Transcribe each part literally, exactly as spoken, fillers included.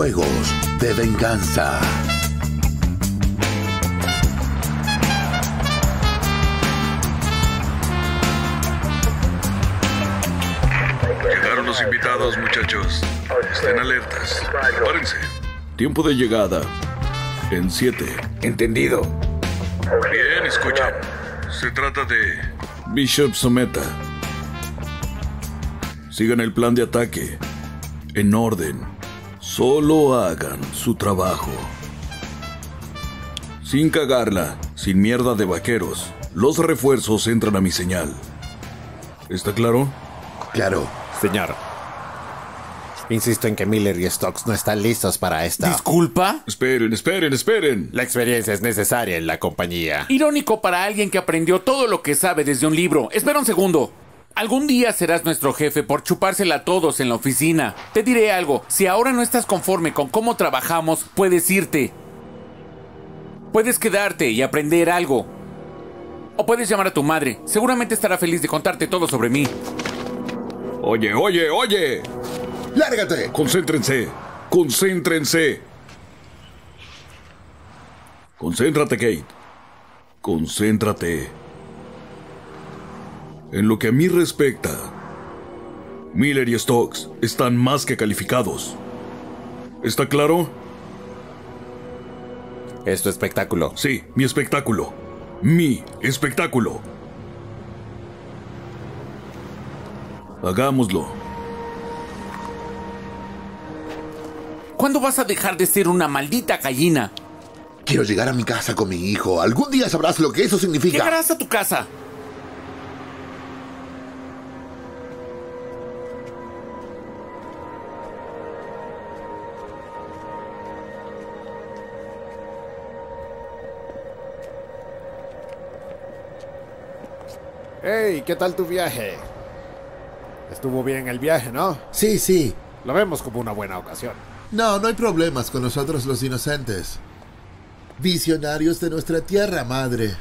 juegos de venganza. Llegaron los invitados, muchachos. Estén alertas. Prepárense. Tiempo de llegada. En siete. Entendido. Bien, escuchen. Se trata de Bishop Someta. Sigan el plan de ataque. En orden. Solo hagan su trabajo. Sin cagarla. Sin mierda de vaqueros. Los refuerzos entran a mi señal. ¿Está claro? Claro, señor. Insisto en que Miller y Stokes no están listos para esta... ¿Disculpa? Esperen, esperen, esperen. La experiencia es necesaria en la compañía. Irónico para alguien que aprendió todo lo que sabe desde un libro. Espera un segundo. Algún día serás nuestro jefe por chupársela a todos en la oficina. Te diré algo. Si ahora no estás conforme con cómo trabajamos, puedes irte. Puedes quedarte y aprender algo. O puedes llamar a tu madre. Seguramente estará feliz de contarte todo sobre mí. Oye, oye, oye. ¡Lárgate! ¡Concéntrense! ¡Concéntrense! Concéntrate, Kate. Concéntrate. En lo que a mí respecta, Miller y Stokes están más que calificados. ¿Está claro? ¿Es tu espectáculo? Sí, mi espectáculo. Mi espectáculo. Hagámoslo. ¿Cuándo vas a dejar de ser una maldita gallina? Quiero llegar a mi casa con mi hijo. Algún día sabrás lo que eso significa. Llegarás a tu casa. Hey, ¿qué tal tu viaje? Estuvo bien el viaje, ¿no? Sí, sí. Lo vemos como una buena ocasión. No, no hay problemas con nosotros los inocentes. Visionarios de nuestra tierra madre.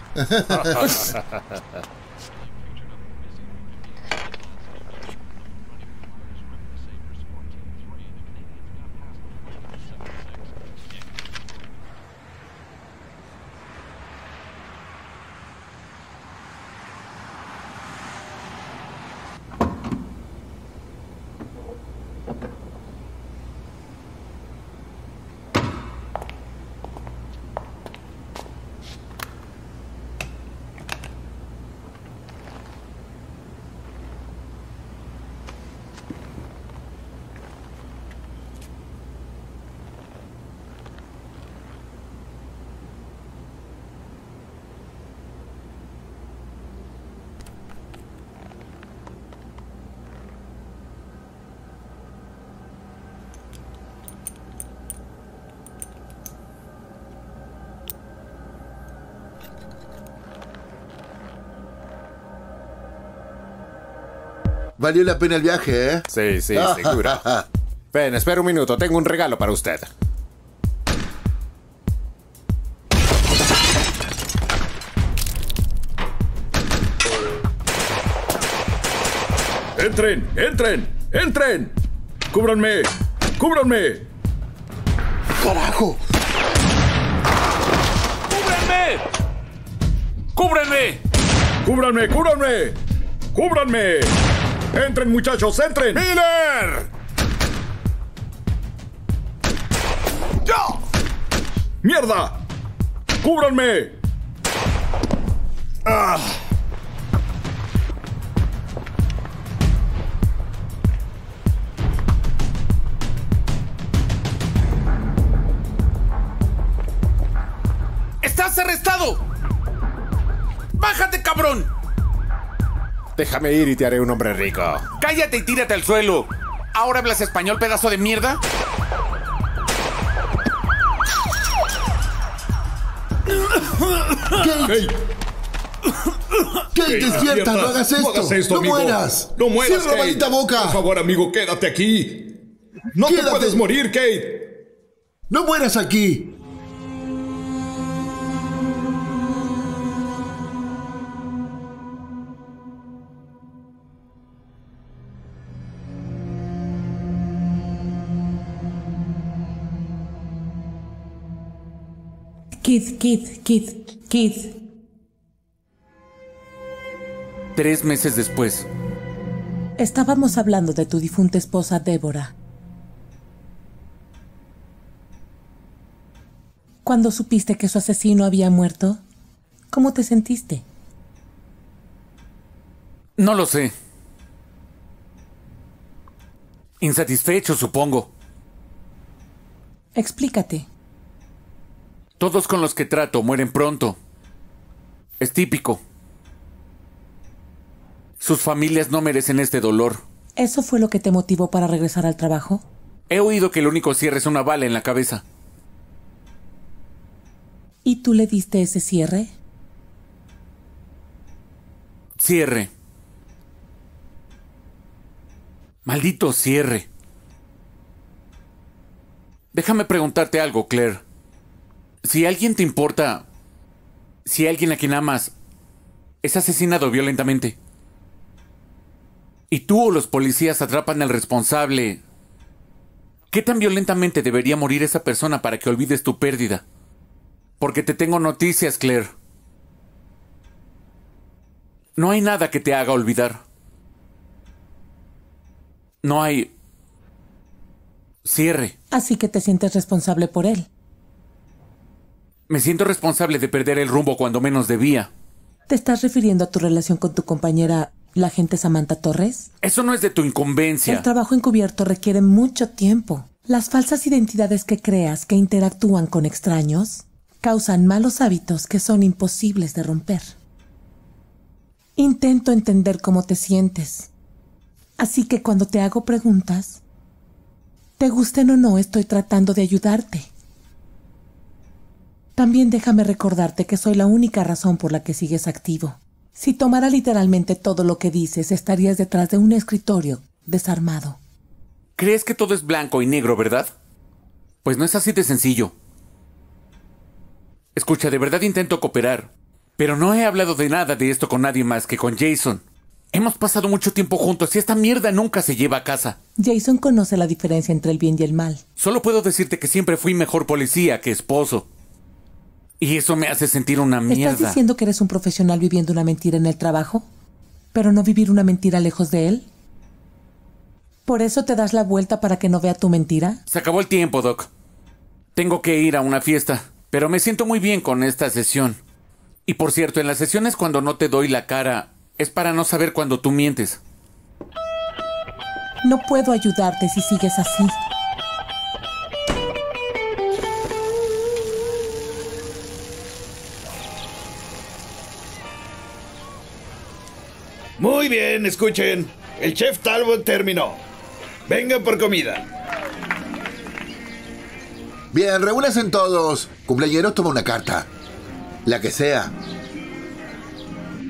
Valió la pena el viaje, ¿eh? Sí, sí, seguro. Ven, espera un minuto. Tengo un regalo para usted. ¡Entren! ¡Entren! ¡Entren! ¡Cúbranme! ¡Cúbranme! ¡Carajo! ¡Cúbranme! ¡Cúbranme! ¡Cúbranme! ¡Cúbranme! ¡Cúbranme! ¡Entren, muchachos! ¡Entren! ¡Miller! ¡Yo! ¡Mierda! ¡Cúbranme! ¡Ah! ¡Estás arrestado! ¡Bájate, cabrón! Déjame ir y te haré un hombre rico. ¡Cállate y tírate al suelo! ¿Ahora hablas español, pedazo de mierda? ¡Kate! ¡Kate, despierta! ¡No hagas esto! ¡No hagas esto, amigo! ¡No mueras! ¡No mueras, Kate! ¡Cierra la maldita boca! ¡Por favor, amigo, quédate aquí! ¡No te puedes morir, Kate! ¡No mueras aquí! Kid, Kid, Kid, Kid. Tres meses después. Estábamos hablando de tu difunta esposa Débora. Cuando supiste que su asesino había muerto, ¿cómo te sentiste? No lo sé. Insatisfecho, supongo. Explícate. Todos con los que trato mueren pronto. Es típico. Sus familias no merecen este dolor. ¿Eso fue lo que te motivó para regresar al trabajo? He oído que el único cierre es una bala en la cabeza. ¿Y tú le diste ese cierre? Cierre. Maldito cierre. Déjame preguntarte algo, Claire. Si alguien te importa, si alguien a quien amas es asesinado violentamente, y tú o los policías atrapan al responsable, ¿qué tan violentamente debería morir esa persona para que olvides tu pérdida? Porque te tengo noticias, Claire. No hay nada que te haga olvidar. No hay cierre. Así que te sientes responsable por él. Me siento responsable de perder el rumbo cuando menos debía. ¿Te estás refiriendo a tu relación con tu compañera, la agente Samantha Torres? Eso no es de tu incumbencia. El trabajo encubierto requiere mucho tiempo. Las falsas identidades que creas que interactúan con extraños causan malos hábitos que son imposibles de romper. Intento entender cómo te sientes. Así que cuando te hago preguntas, te gusten o no, estoy tratando de ayudarte. También déjame recordarte que soy la única razón por la que sigues activo. Si tomara literalmente todo lo que dices, estarías detrás de un escritorio desarmado. ¿Crees que todo es blanco y negro, verdad? Pues no es así de sencillo. Escucha, de verdad intento cooperar, pero no he hablado de nada de esto con nadie más que con Jason. Hemos pasado mucho tiempo juntos y esta mierda nunca se lleva a casa. Jason conoce la diferencia entre el bien y el mal. Solo puedo decirte que siempre fui mejor policía que esposo. Y eso me hace sentir una mierda. ¿Estás diciendo que eres un profesional viviendo una mentira en el trabajo? ¿Pero no vivir una mentira lejos de él? ¿Por eso te das la vuelta para que no vea tu mentira? Se acabó el tiempo, Doc. Tengo que ir a una fiesta, pero me siento muy bien con esta sesión. Y por cierto, en las sesiones cuando no te doy la cara, es para no saber cuando tú mientes. No puedo ayudarte si sigues así. Muy bien, escuchen. El chef Talbot terminó. Vengan por comida. Bien, reúnanse todos. Cumpleañeros, toma una carta. La que sea.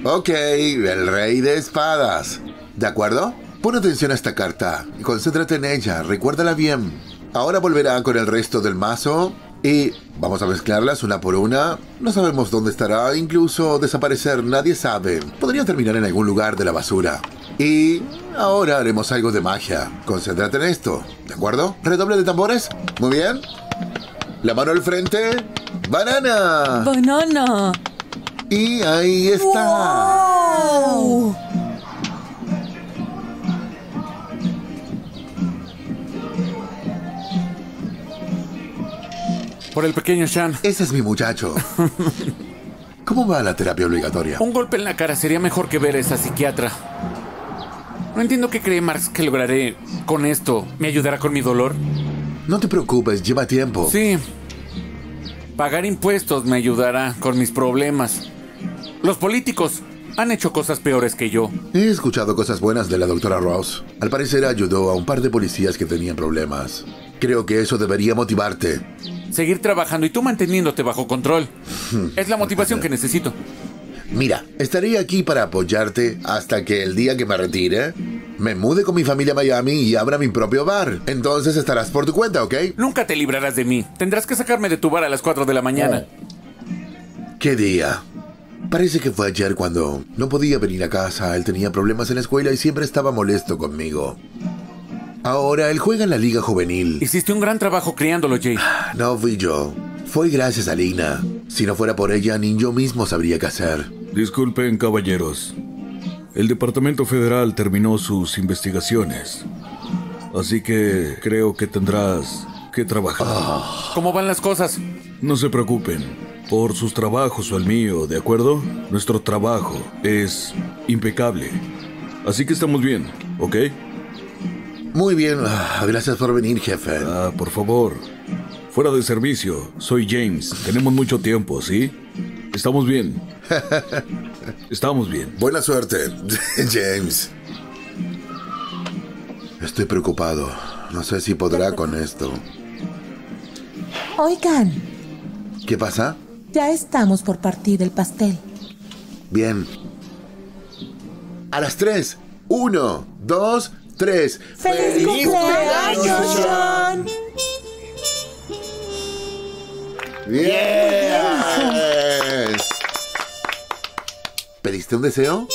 Ok, el rey de espadas. ¿De acuerdo? Pon atención a esta carta y concéntrate en ella. Recuérdala bien. Ahora volverá con el resto del mazo y vamos a mezclarlas una por una. No sabemos dónde estará, incluso desaparecer, nadie sabe. Podría terminar en algún lugar de la basura. Y ahora haremos algo de magia. Concéntrate en esto, ¿de acuerdo? ¿Redoble de tambores? Muy bien. La mano al frente. ¡Banana! ¡Bonono! Y ahí está. ¡Wow! Por el pequeño Sean. Ese es mi muchacho. ¿Cómo va la terapia obligatoria? Un golpe en la cara sería mejor que ver a esa psiquiatra. No entiendo qué cree Marks que lograré con esto. ¿Me ayudará con mi dolor? No te preocupes, lleva tiempo. Sí. Pagar impuestos me ayudará con mis problemas. Los políticos han hecho cosas peores que yo. He escuchado cosas buenas de la doctora Ross. Al parecer ayudó a un par de policías que tenían problemas. Creo que eso debería motivarte. Seguir trabajando y tú manteniéndote bajo control. Es la motivación que necesito. Mira, estaré aquí para apoyarte hasta que el día que me retire, me mude con mi familia a Miami y abra mi propio bar. Entonces estarás por tu cuenta, ¿ok? Nunca te librarás de mí. Tendrás que sacarme de tu bar a las cuatro de la mañana. ¿Qué día? Parece que fue ayer cuando no podía venir a casa. Él tenía problemas en la escuela y siempre estaba molesto conmigo. Ahora, él juega en la liga juvenil. Hiciste un gran trabajo criándolo, Jay. No fui yo. Fue gracias a Lina. Si no fuera por ella, ni yo mismo sabría qué hacer. Disculpen, caballeros. El Departamento Federal terminó sus investigaciones. Así que creo que tendrás que trabajar. Oh. ¿Cómo van las cosas? No se preocupen. Por sus trabajos o el mío, ¿de acuerdo? Nuestro trabajo es impecable. Así que estamos bien, ¿ok? Muy bien. Gracias por venir, jefe. Ah, por favor. Fuera de servicio, soy James. Tenemos mucho tiempo, ¿sí? Estamos bien. Estamos bien. Buena suerte, James. Estoy preocupado. No sé si podrá con esto. Oigan. ¿Qué pasa? Ya estamos por partir el pastel. Bien. A las tres. Uno, dos, tres. ¡Feliz, ¡Feliz cumpleaños, John! ¡Bien! Yeah. ¿Pediste un deseo?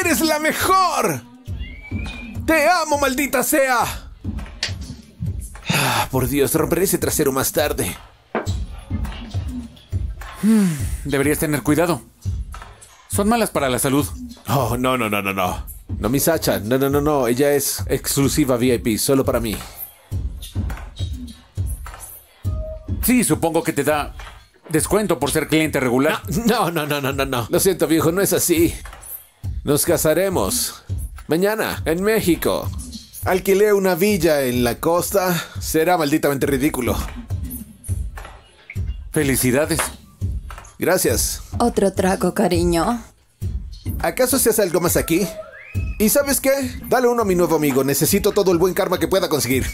¡Eres la mejor! ¡Te amo, maldita sea! Ah, por Dios, romperé ese trasero más tarde. Hmm, deberías tener cuidado. Son malas para la salud. Oh, no, no, no, no, no. No, mi Sasha. No, no, no, no. Ella es exclusiva V I P, solo para mí. Sí, supongo que te da descuento por ser cliente regular. No, no, no, no, no, no. Lo siento, viejo, no es así. Nos casaremos mañana en México. Alquilé una villa en la costa. Será malditamente ridículo. Felicidades. Gracias. Otro trago, cariño. ¿Acaso se hace algo más aquí? ¿Y sabes qué? Dale uno a mi nuevo amigo. Necesito todo el buen karma que pueda conseguir.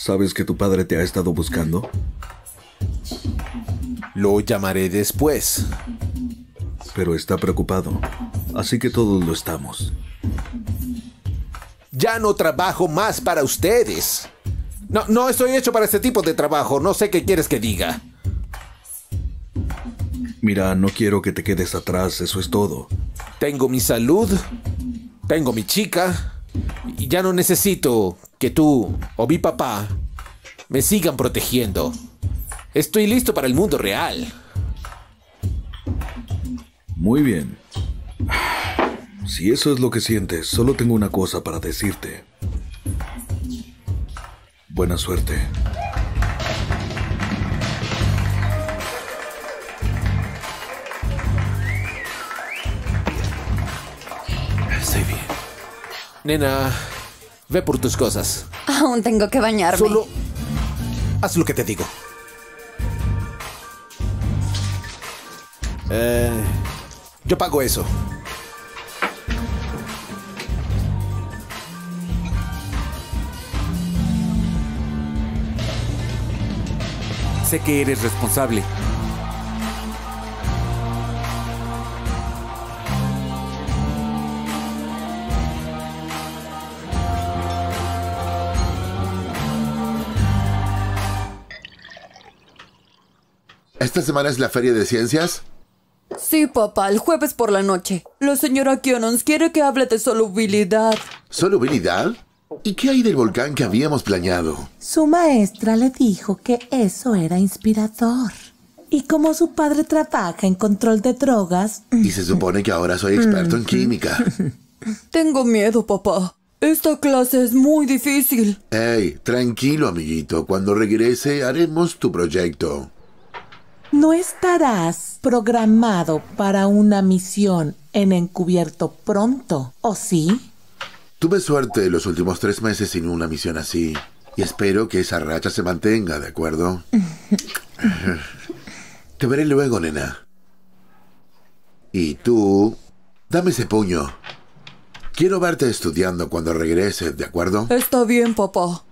¿Sabes que tu padre te ha estado buscando? Lo llamaré después. Pero está preocupado. Así que todos lo estamos. Ya no trabajo más para ustedes. No, no estoy hecho para este tipo de trabajo. No sé qué quieres que diga. Mira, no quiero que te quedes atrás. Eso es todo. Tengo mi salud. Tengo mi chica. Y ya no necesito que tú o mi papá me sigan protegiendo. Estoy listo para el mundo real. Muy bien. Si eso es lo que sientes, solo tengo una cosa para decirte. Buena suerte. Estoy bien. Nena, ve por tus cosas. Aún tengo que bañarme. Solo haz lo que te digo. Eh, yo pago eso. Sé que eres responsable. ¿Esta semana es la feria de ciencias? Sí, papá, el jueves por la noche. La señora Kionons quiere que hable de solubilidad. ¿Solubilidad? ¿Y qué hay del volcán que habíamos planeado? Su maestra le dijo que eso era inspirador. Y como su padre trabaja en control de drogas... Y se supone que ahora soy experto en química. Tengo miedo, papá. Esta clase es muy difícil. Ey, tranquilo, amiguito. Cuando regrese, haremos tu proyecto. No estarás programado para una misión en encubierto pronto, ¿o sí? Tuve suerte los últimos tres meses sin una misión así. Y espero que esa racha se mantenga, ¿de acuerdo? Te veré luego, nena. Y tú, dame ese puño. Quiero verte estudiando cuando regreses, ¿de acuerdo? Está bien, papá.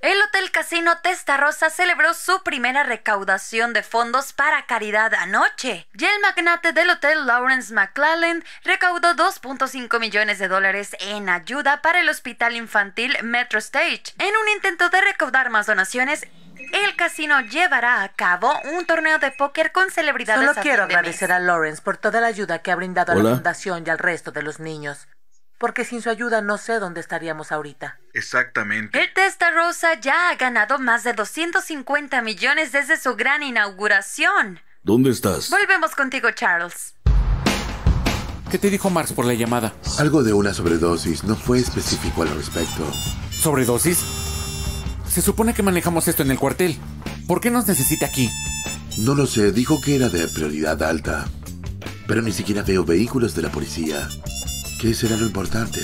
El Hotel Casino Testa Rossa celebró su primera recaudación de fondos para caridad anoche, y el magnate del hotel Lawrence McClellan recaudó dos punto cinco millones de dólares en ayuda para el hospital infantil Metro Stage. En un intento de recaudar más donaciones, el casino llevará a cabo un torneo de póker con celebridades. Solo quiero agradecer a Lawrence por toda la ayuda que ha brindado a la fundación y al resto de los niños, porque sin su ayuda no sé dónde estaríamos ahorita. Exactamente. El Testa Rossa ya ha ganado más de doscientos cincuenta millones desde su gran inauguración. ¿Dónde estás? Volvemos contigo, Charles. ¿Qué te dijo Marks por la llamada? Algo de una sobredosis, no fue específico al respecto. ¿Sobredosis? Se supone que manejamos esto en el cuartel. ¿Por qué nos necesita aquí? No lo sé, dijo que era de prioridad alta. Pero ni siquiera veo vehículos de la policía. ¿Qué será lo importante?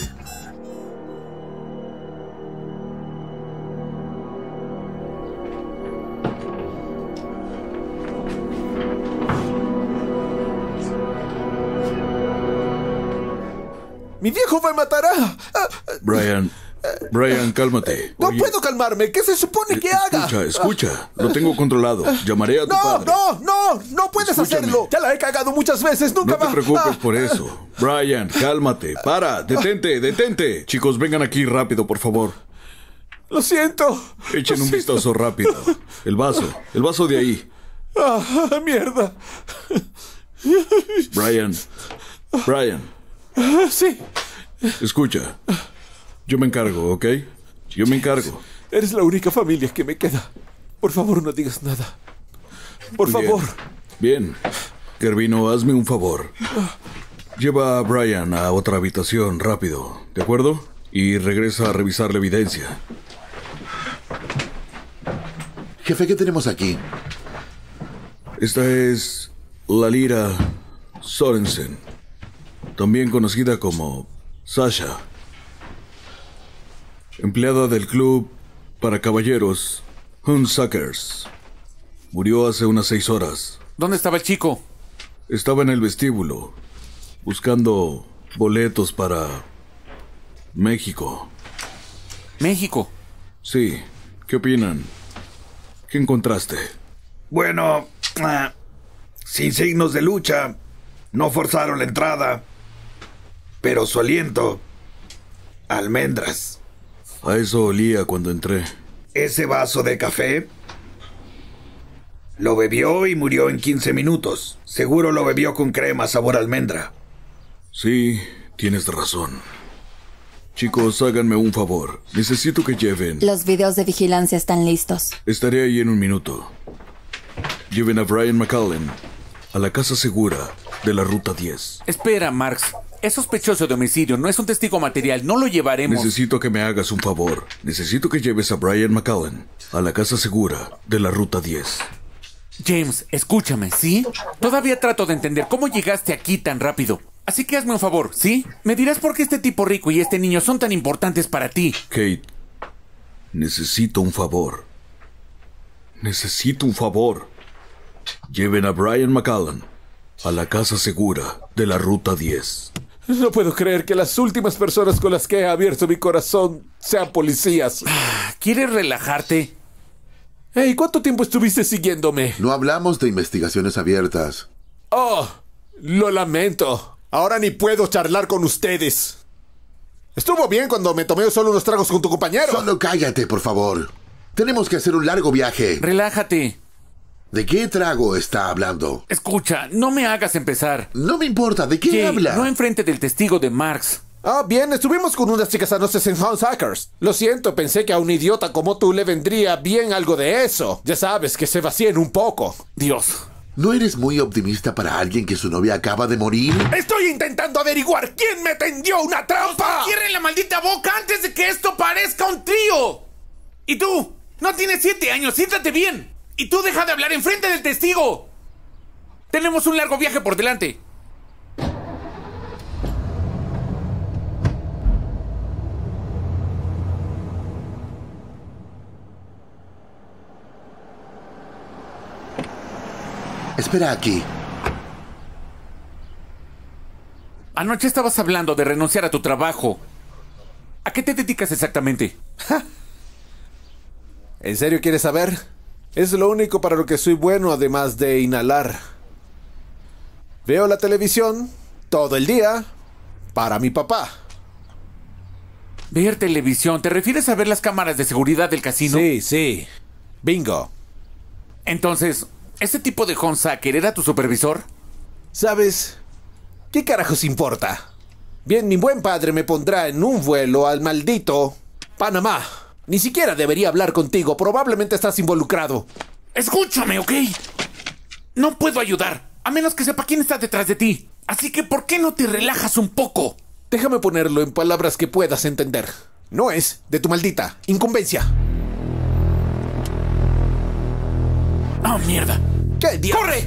¡Mi viejo me matará! Brian, Brian, cálmate. No Oye, puedo calmarme. ¿Qué se supone que escucha, haga? Escucha, escucha. Lo tengo controlado. Llamaré a tu no, padre. No, no, no. No puedes Escúchame. hacerlo. Ya la he cagado muchas veces. Nunca más. No te preocupes ah. por eso. Brian, cálmate. Para. Detente, detente. Chicos, vengan aquí rápido, por favor. Lo siento. Echen Lo un siento. vistazo rápido. El vaso. El vaso de ahí. Ah, mierda. Brian. Brian. Sí. Escucha. Yo me encargo, ¿ok? Yo me encargo. Eres la única familia que me queda. Por favor, no digas nada. Por Bien. favor. Bien. Gervino, hazme un favor. Lleva a Brian a otra habitación rápido, ¿de acuerdo? Y regresa a revisar la evidencia. Jefe, ¿qué tenemos aquí? Esta es la Lira Sorensen, también conocida como Sasha. Empleada del club para caballeros Huntsuckers. Murió hace unas seis horas. ¿Dónde estaba el chico? Estaba en el vestíbulo, buscando boletos para México. ¿México? Sí. ¿Qué opinan? ¿Qué encontraste? Bueno, uh, sin signos de lucha. No forzaron la entrada. Pero su aliento, almendras. A eso olía cuando entré. Ese vaso de café lo bebió y murió en quince minutos. Seguro lo bebió con crema sabor almendra. Sí, tienes razón. Chicos, háganme un favor. Necesito que lleven... Los videos de vigilancia están listos. Estaré ahí en un minuto. Lleven a Brian McAllen a la casa segura de la ruta diez. Espera, Marks. Es sospechoso de homicidio, no es un testigo material, no lo llevaremos. Necesito que me hagas un favor. Necesito que lleves a Brian McAllen a la casa segura de la ruta diez. James, escúchame, ¿sí? Todavía trato de entender cómo llegaste aquí tan rápido. Así que hazme un favor, ¿sí? Me dirás por qué este tipo rico y este niño son tan importantes para ti. Kate, necesito un favor. Necesito un favor. Lleven a Brian McAllen a la casa segura de la ruta diez. No puedo creer que las últimas personas con las que he abierto mi corazón sean policías. ¿Quieres relajarte? Hey, ¿cuánto tiempo estuviste siguiéndome? No hablamos de investigaciones abiertas. Oh, lo lamento. Ahora ni puedo charlar con ustedes. Estuvo bien cuando me tomé solo unos tragos con tu compañero. Solo cállate, por favor. Tenemos que hacer un largo viaje. Relájate. ¿De qué trago está hablando? Escucha, no me hagas empezar. No me importa, ¿de qué habla? No enfrente del testigo de Marks. Ah, bien, estuvimos con unas chicas anoches en Huntsuckers. Lo siento, pensé que a un idiota como tú le vendría bien algo de eso. Ya sabes, que se vacíen un poco. Dios. ¿No eres muy optimista para alguien que su novia acaba de morir? ¡Estoy intentando averiguar quién me tendió una trampa! ¡Cierren la maldita boca antes de que esto parezca un trío! ¿Y tú? No tienes siete años, siéntate bien. ¡Y tú deja de hablar enfrente del testigo! ¡Tenemos un largo viaje por delante! Espera aquí. Anoche estabas hablando de renunciar a tu trabajo. ¿A qué te dedicas exactamente? ¿En serio quieres saber? Es lo único para lo que soy bueno, además de inhalar. Veo la televisión todo el día para mi papá. Ver televisión, ¿te refieres a ver las cámaras de seguridad del casino? Sí, sí. Bingo. Entonces, ¿ese tipo de Huntsucker era tu supervisor? ¿Sabes? ¿Qué carajos importa? Bien, mi buen padre me pondrá en un vuelo al maldito Panamá. Ni siquiera debería hablar contigo. Probablemente estás involucrado. Escúchame, ¿ok? No puedo ayudar, a menos que sepa quién está detrás de ti. Así que, ¿por qué no te relajas un poco? Déjame ponerlo en palabras que puedas entender. No es de tu maldita incumbencia. ¡Ah, mierda! ¡Qué diablos! ¡Corre!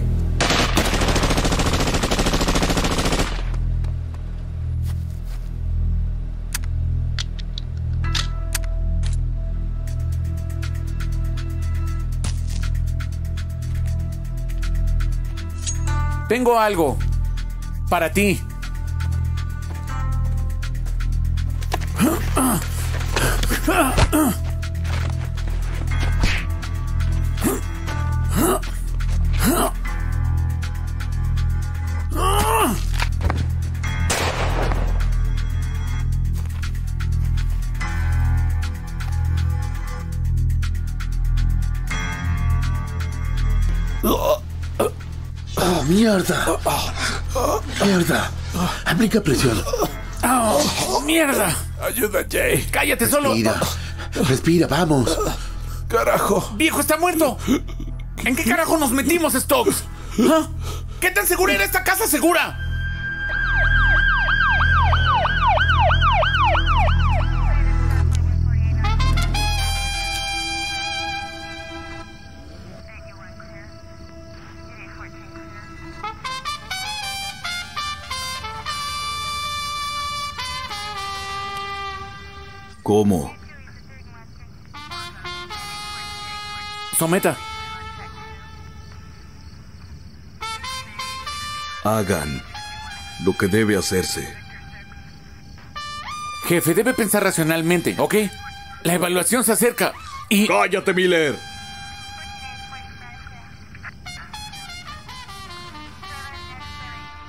Tengo algo para ti. Oh, mierda. Mierda. Aplica presión. Oh, mierda. Ayuda, Jay. Cállate, respira. Solo. Respira. Respira, vamos. Carajo. Viejo, está muerto. ¿En qué carajo nos metimos, Stokes? ¿Ah? ¿Qué tan segura era esta casa segura? ¿Cómo? Someta. Hagan lo que debe hacerse. Jefe, debe pensar racionalmente, ¿ok? La evaluación se acerca y... ¡Cállate, Miller!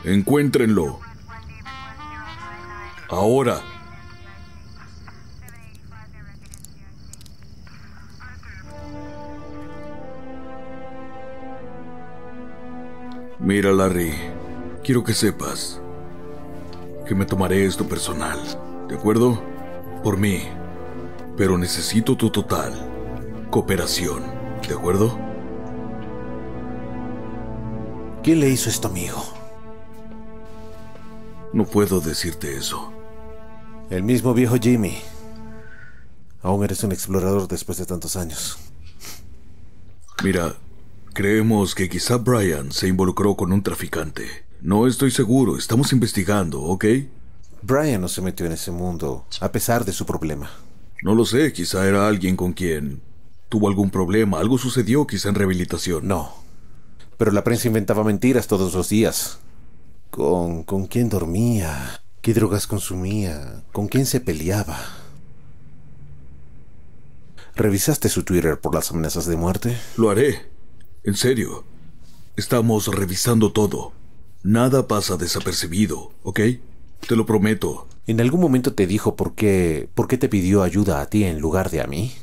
Encuéntrenlo. Ahora. Mira, Larry, quiero que sepas que me tomaré esto personal, ¿de acuerdo? Por mí, pero necesito tu total cooperación, ¿de acuerdo? ¿Quién le hizo esto, amigo? No puedo decirte eso. El mismo viejo Jimmy. Aún eres un explorador después de tantos años. Mira... Creemos que quizá Brian se involucró con un traficante. No estoy seguro, estamos investigando, ¿ok? Brian no se metió en ese mundo, a pesar de su problema. No lo sé, quizá era alguien con quien tuvo algún problema, algo sucedió quizá en rehabilitación. No, pero la prensa inventaba mentiras todos los días. Con, con quién dormía, qué drogas consumía, con quién se peleaba. ¿Revisaste su Twitter por las amenazas de muerte? Lo haré. En serio, estamos revisando todo. Nada pasa desapercibido, ¿ok? Te lo prometo. ¿En algún momento te dijo por qué, por qué te pidió ayuda a ti en lugar de a mí?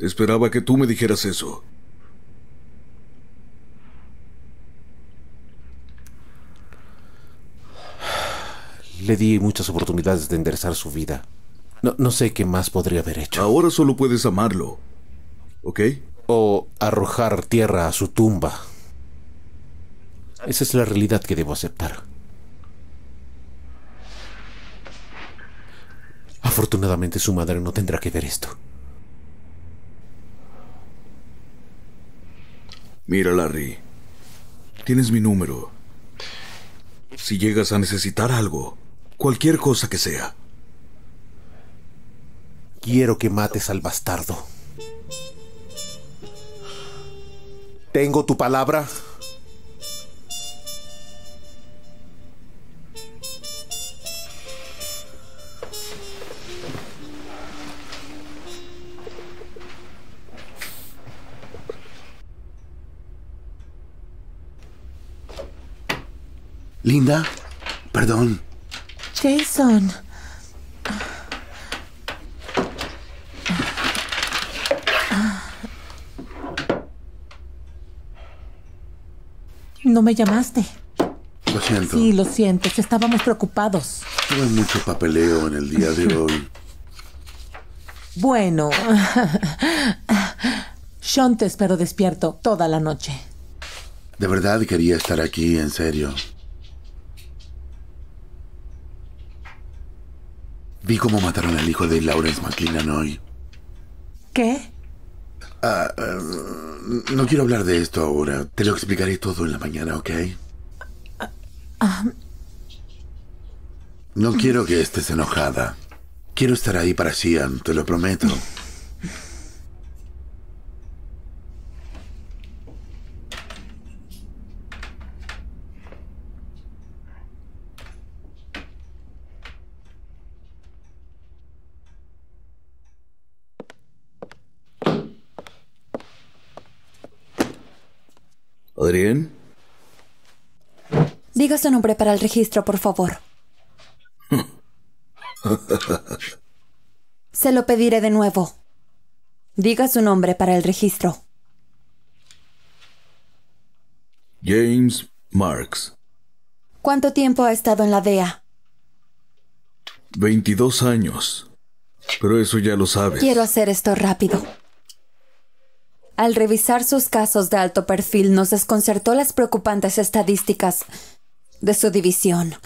Esperaba que tú me dijeras eso. Le di muchas oportunidades de enderezar su vida. No, no sé qué más podría haber hecho. Ahora solo puedes amarlo, ¿ok? O arrojar tierra a su tumba. Esa es la realidad que debo aceptar. Afortunadamente su madre no tendrá que ver esto. Mira, Larry, tienes mi número. Si llegas a necesitar algo, cualquier cosa que sea. Quiero que mates al bastardo. Tengo tu palabra. Linda, perdón. Jason. No me llamaste. Lo siento. Sí, lo siento. Estábamos preocupados. Tuve mucho papeleo en el día de hoy. Bueno. Sean te espero despierto toda la noche. De verdad quería estar aquí, en serio. Vi cómo mataron al hijo de Lawrence McClellan hoy. ¿Qué? Ah, uh, no quiero hablar de esto ahora. Te lo explicaré todo en la mañana, ¿ok? Uh, um... No quiero que estés enojada. Quiero estar ahí para Sean, te lo prometo. ¿Adrián? Diga su nombre para el registro, por favor. Se lo pediré de nuevo. Diga su nombre para el registro. James Marks. ¿Cuánto tiempo ha estado en la D E A? veintidós años. Pero eso ya lo sabes. Quiero hacer esto rápido. Al revisar sus casos de alto perfil, nos desconcertó las preocupantes estadísticas de su división.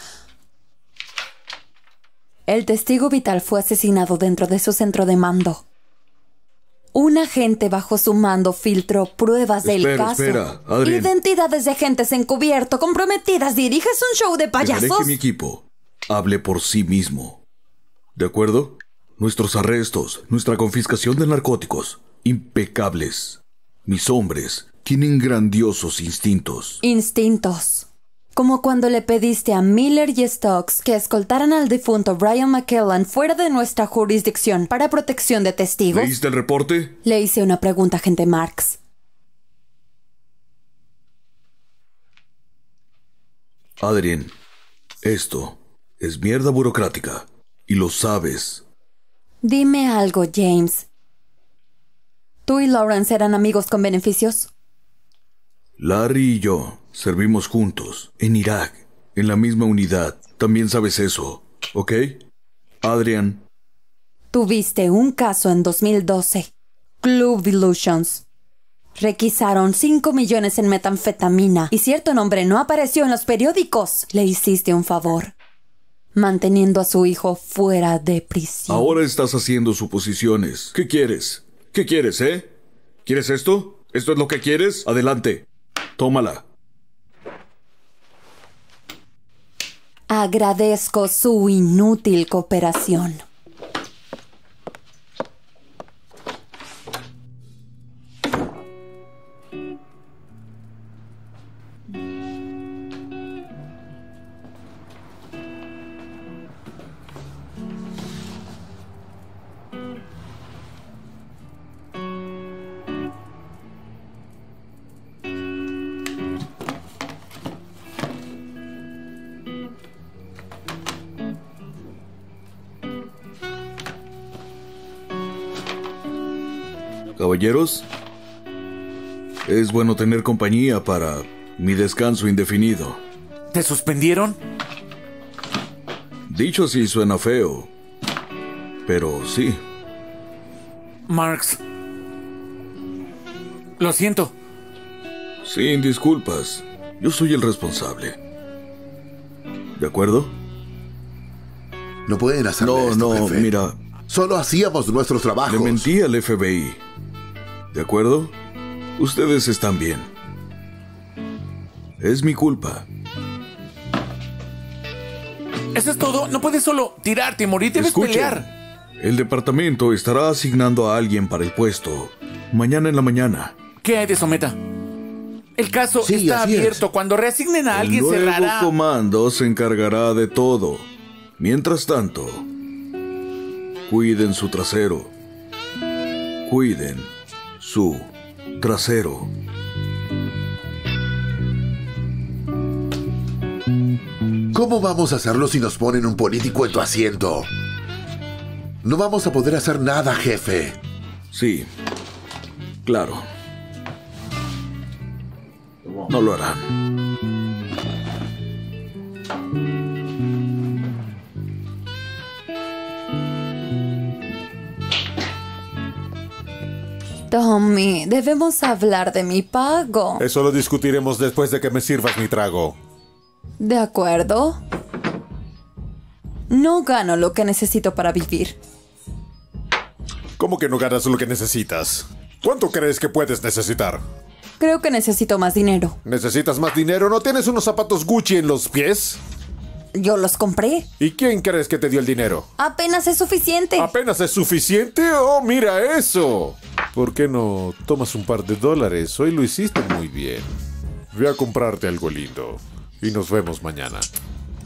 El testigo vital fue asesinado dentro de su centro de mando. Un agente bajo su mando filtró pruebas espera, del caso. Espera, Adrian. Identidades de agentes encubierto, comprometidas. Diriges un show de payasos. Dejaré que mi equipo hable por sí mismo. ¿De acuerdo? Nuestros arrestos, nuestra confiscación de narcóticos. Impecables. Mis hombres tienen grandiosos instintos. Instintos. Como cuando le pediste a Miller y Stokes que escoltaran al difunto Brian McAllen fuera de nuestra jurisdicción para protección de testigos. ¿Leíste el reporte? Le hice una pregunta, agente Marks. Adrian, esto es mierda burocrática y lo sabes. Dime algo, James. ¿Tú y Lawrence eran amigos con beneficios? Larry y yo servimos juntos, en Irak, en la misma unidad. También sabes eso, ¿ok? Adrian. Tuviste un caso en dos mil doce. Club Delusions. Requisaron cinco millones en metanfetamina y cierto nombre no apareció en los periódicos. Le hiciste un favor, manteniendo a su hijo fuera de prisión. Ahora estás haciendo suposiciones. ¿Qué quieres? ¿Qué quieres, eh? ¿Quieres esto? ¿Esto es lo que quieres? Adelante. Tómala. Agradezco su inútil cooperación. Caballeros, es bueno tener compañía para mi descanso indefinido. ¿Te suspendieron? Dicho así suena feo, pero sí. Marks, lo siento. Sin disculpas, yo soy el responsable. ¿De acuerdo? No pueden hacer esto, no, no, jefe. Mira. Solo hacíamos nuestros trabajos. Le mentí al F B I. ¿De acuerdo? Ustedes están bien. Es mi culpa. ¿Eso es todo? No puedes solo tirarte y morir, debes Escuchen, pelear. El departamento estará asignando a alguien para el puesto mañana en la mañana. ¿Qué hay de Someta? El caso sí, está abierto. Es. Cuando reasignen a alguien, se hará. El nuevo comando se encargará de todo. Mientras tanto, cuiden su trasero. Cuiden su trasero. ¿Cómo vamos a hacerlo si nos ponen un político en tu asiento? No vamos a poder hacer nada, jefe. Sí, claro. No lo harán. Tommy, debemos hablar de mi pago. Eso lo discutiremos después de que me sirvas mi trago. De acuerdo. No gano lo que necesito para vivir. ¿Cómo que no ganas lo que necesitas? ¿Cuánto crees que puedes necesitar? Creo que necesito más dinero. ¿Necesitas más dinero? ¿No tienes unos zapatos Gucci en los pies? Yo los compré. ¿Y quién crees que te dio el dinero? Apenas es suficiente. ¿Apenas es suficiente? ¡Oh, mira eso! ¿Por qué no tomas un par de dólares? Hoy lo hiciste muy bien. Voy a comprarte algo lindo. Y nos vemos mañana.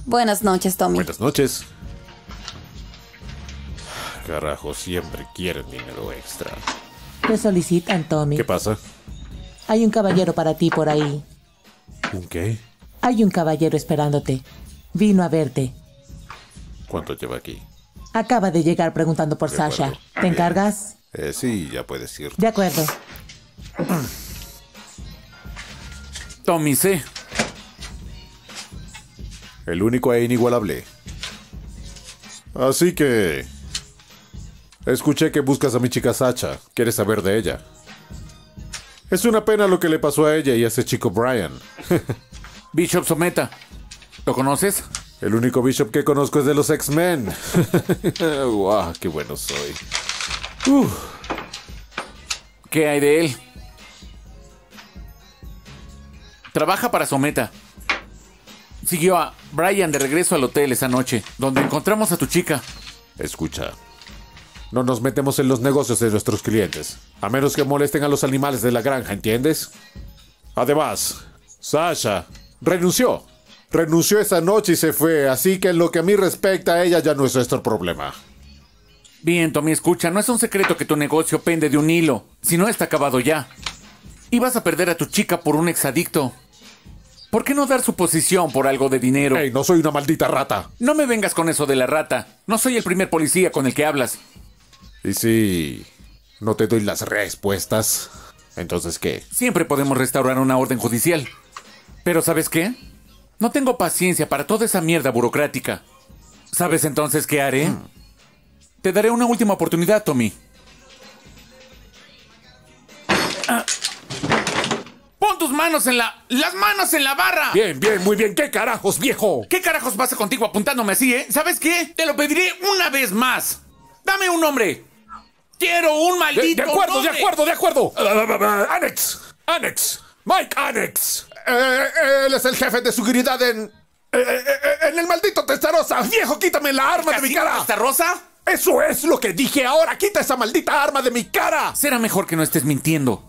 Buenas noches, Tommy. Buenas noches. Carajo, siempre quieren dinero extra. Te solicitan, Tommy. ¿Qué pasa? Hay un caballero para ti por ahí. ¿Un qué? Hay un caballero esperándote. Vino a verte. ¿Cuánto lleva aquí? Acaba de llegar preguntando por Sasha. ¿Te encargas? Eh, sí, ya puedes ir. De acuerdo. Tommy C. El único e inigualable. Así que... escuché que buscas a mi chica Sasha. ¿Quieres saber de ella? Es una pena lo que le pasó a ella y a ese chico Brian. Bishop Someta. ¿Lo conoces? El único Bishop que conozco es de los X-Men. ¡Guau! ¡Qué bueno soy! Uf. ¿Qué hay de él? Trabaja para Someta. Siguió a Brian de regreso al hotel esa noche, donde encontramos a tu chica. Escucha, no nos metemos en los negocios de nuestros clientes, a menos que molesten a los animales de la granja, ¿entiendes? Además, Sasha renunció. Renunció esa noche y se fue, así que en lo que a mí respecta, a ella ya no es nuestro problema. Bien, Tommy, escucha, no es un secreto que tu negocio pende de un hilo, si no está acabado ya. Y vas a perder a tu chica por un exadicto. ¿Por qué no dar su posición por algo de dinero? ¡Ey, no soy una maldita rata! No me vengas con eso de la rata. No soy el primer policía con el que hablas. Y si no te doy las respuestas, ¿entonces qué? Siempre podemos restaurar una orden judicial. Pero ¿sabes qué? No tengo paciencia para toda esa mierda burocrática. ¿Sabes entonces qué haré? Hmm. Te daré una última oportunidad, Tommy. Ah. ¡Pon tus manos en la... ¡Las manos en la barra! Bien, bien, muy bien. ¿Qué carajos, viejo? ¿Qué carajos pasa contigo apuntándome así, eh? ¿Sabes qué? Te lo pediré una vez más. ¡Dame un nombre! ¡Quiero un maldito de, de acuerdo, nombre! ¡De acuerdo, de acuerdo, de uh, acuerdo! Uh, uh, ¡Annex! ¡Annex! ¡Mike Canex! Eh, él es el jefe de seguridad en... Eh, eh, ¡En el maldito Testa Rossa! ¡Viejo, quítame la arma de mi cara! ¿Testa Rossa? ¡Eso es lo que dije ahora! ¡Quita esa maldita arma de mi cara! Será mejor que no estés mintiendo.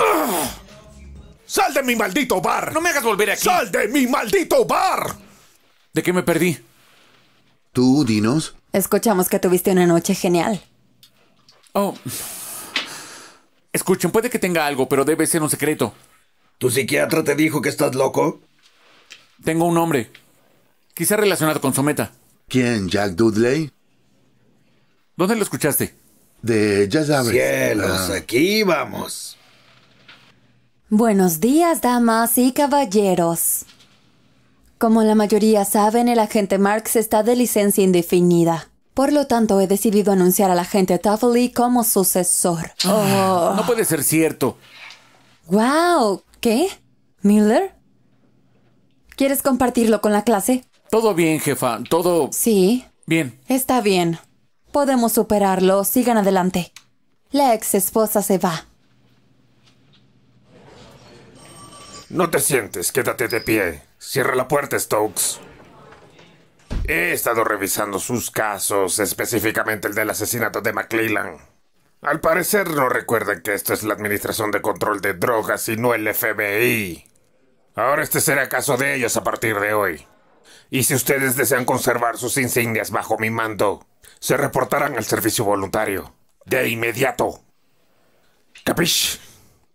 ¡Oh! ¡Sal de mi maldito bar! ¡No me hagas volver aquí! ¡Sal de mi maldito bar! ¿De qué me perdí? Tú, dinos. Escuchamos que tuviste una noche genial. Oh. Escuchen, puede que tenga algo, pero debe ser un secreto. ¿Tu psiquiatra te dijo que estás loco? Tengo un nombre. Quizá relacionado con Someta. ¿Quién? ¿Jack Dudley? ¿Dónde lo escuchaste? De... ya sabes. Cielos, ah. Aquí vamos. Buenos días, damas y caballeros. Como la mayoría saben, el agente Marks está de licencia indefinida. Por lo tanto, he decidido anunciar al agente Tuffley como sucesor. Oh. No puede ser cierto. ¡Wow! ¿Qué? ¿Miller? ¿Quieres compartirlo con la clase? Todo bien, jefa. Todo... Sí. Bien. Está bien. Podemos superarlo. Sigan adelante. La ex esposa se va. No te sientes, quédate de pie. Cierra la puerta, Stokes. He estado revisando sus casos, específicamente el del asesinato de McClellan. Al parecer no recuerdan que esto es la Administración de Control de Drogas y no el F B I. Ahora este será caso de ellos a partir de hoy. Y si ustedes desean conservar sus insignias bajo mi mando, se reportarán al servicio voluntario. De inmediato. ¿Capish?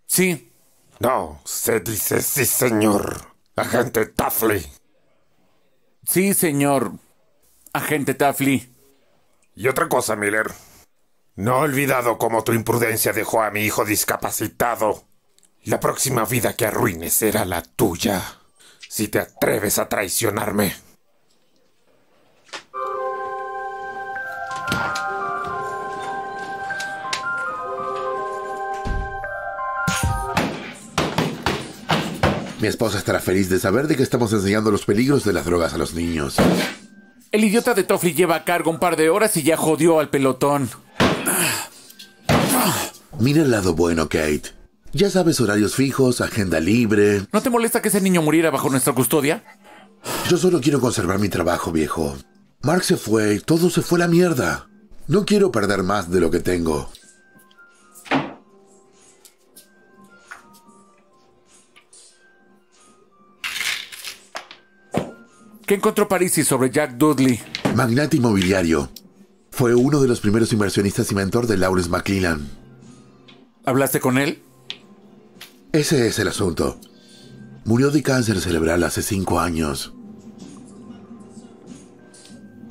Sí. No, se dice sí, señor. Agente Tuffley. Sí, señor. Agente Tuffley. Y otra cosa, Miller. No he olvidado cómo tu imprudencia dejó a mi hijo discapacitado. La próxima vida que arruines será la tuya. Si te atreves a traicionarme. Mi esposa estará feliz de saber de que estamos enseñando los peligros de las drogas a los niños. El idiota de Tuffley lleva a cargo un par de horas y ya jodió al pelotón. Mira el lado bueno, Kate. Ya sabes, horarios fijos, agenda libre. ¿No te molesta que ese niño muriera bajo nuestra custodia? Yo solo quiero conservar mi trabajo, viejo. Mark se fue, todo se fue a la mierda. No quiero perder más de lo que tengo. ¿Qué encontró Parisi sobre Jack Dudley? Magnate inmobiliario. Fue uno de los primeros inversionistas y mentor de Lawrence McClellan. ¿Hablaste con él? Ese es el asunto. Murió de cáncer cerebral hace cinco años.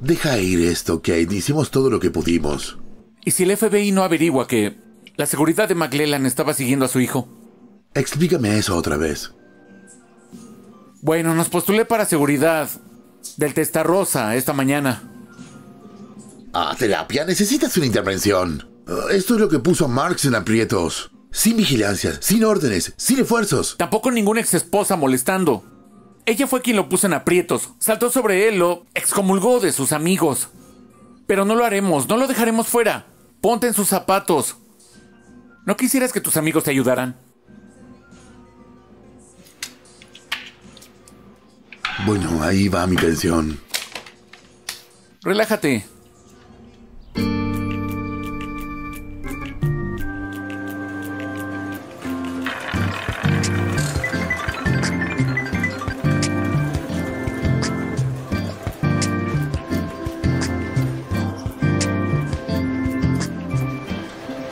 Deja ir esto, Kate. Hicimos todo lo que pudimos. ¿Y si el F B I no averigua que la seguridad de McClellan estaba siguiendo a su hijo? Explícame eso otra vez. Bueno, nos postulé para seguridad del Testa Rossa esta mañana. Ah, terapia. Necesitas una intervención. Uh, esto es lo que puso a Marks en aprietos. Sin vigilancias, sin órdenes, sin esfuerzos. Tampoco ninguna exesposa molestando. Ella fue quien lo puso en aprietos. Saltó sobre él, lo excomulgó de sus amigos. Pero no lo haremos, no lo dejaremos fuera. Ponte en sus zapatos. ¿No quisieras que tus amigos te ayudaran? Bueno, ahí va mi pensión. Relájate.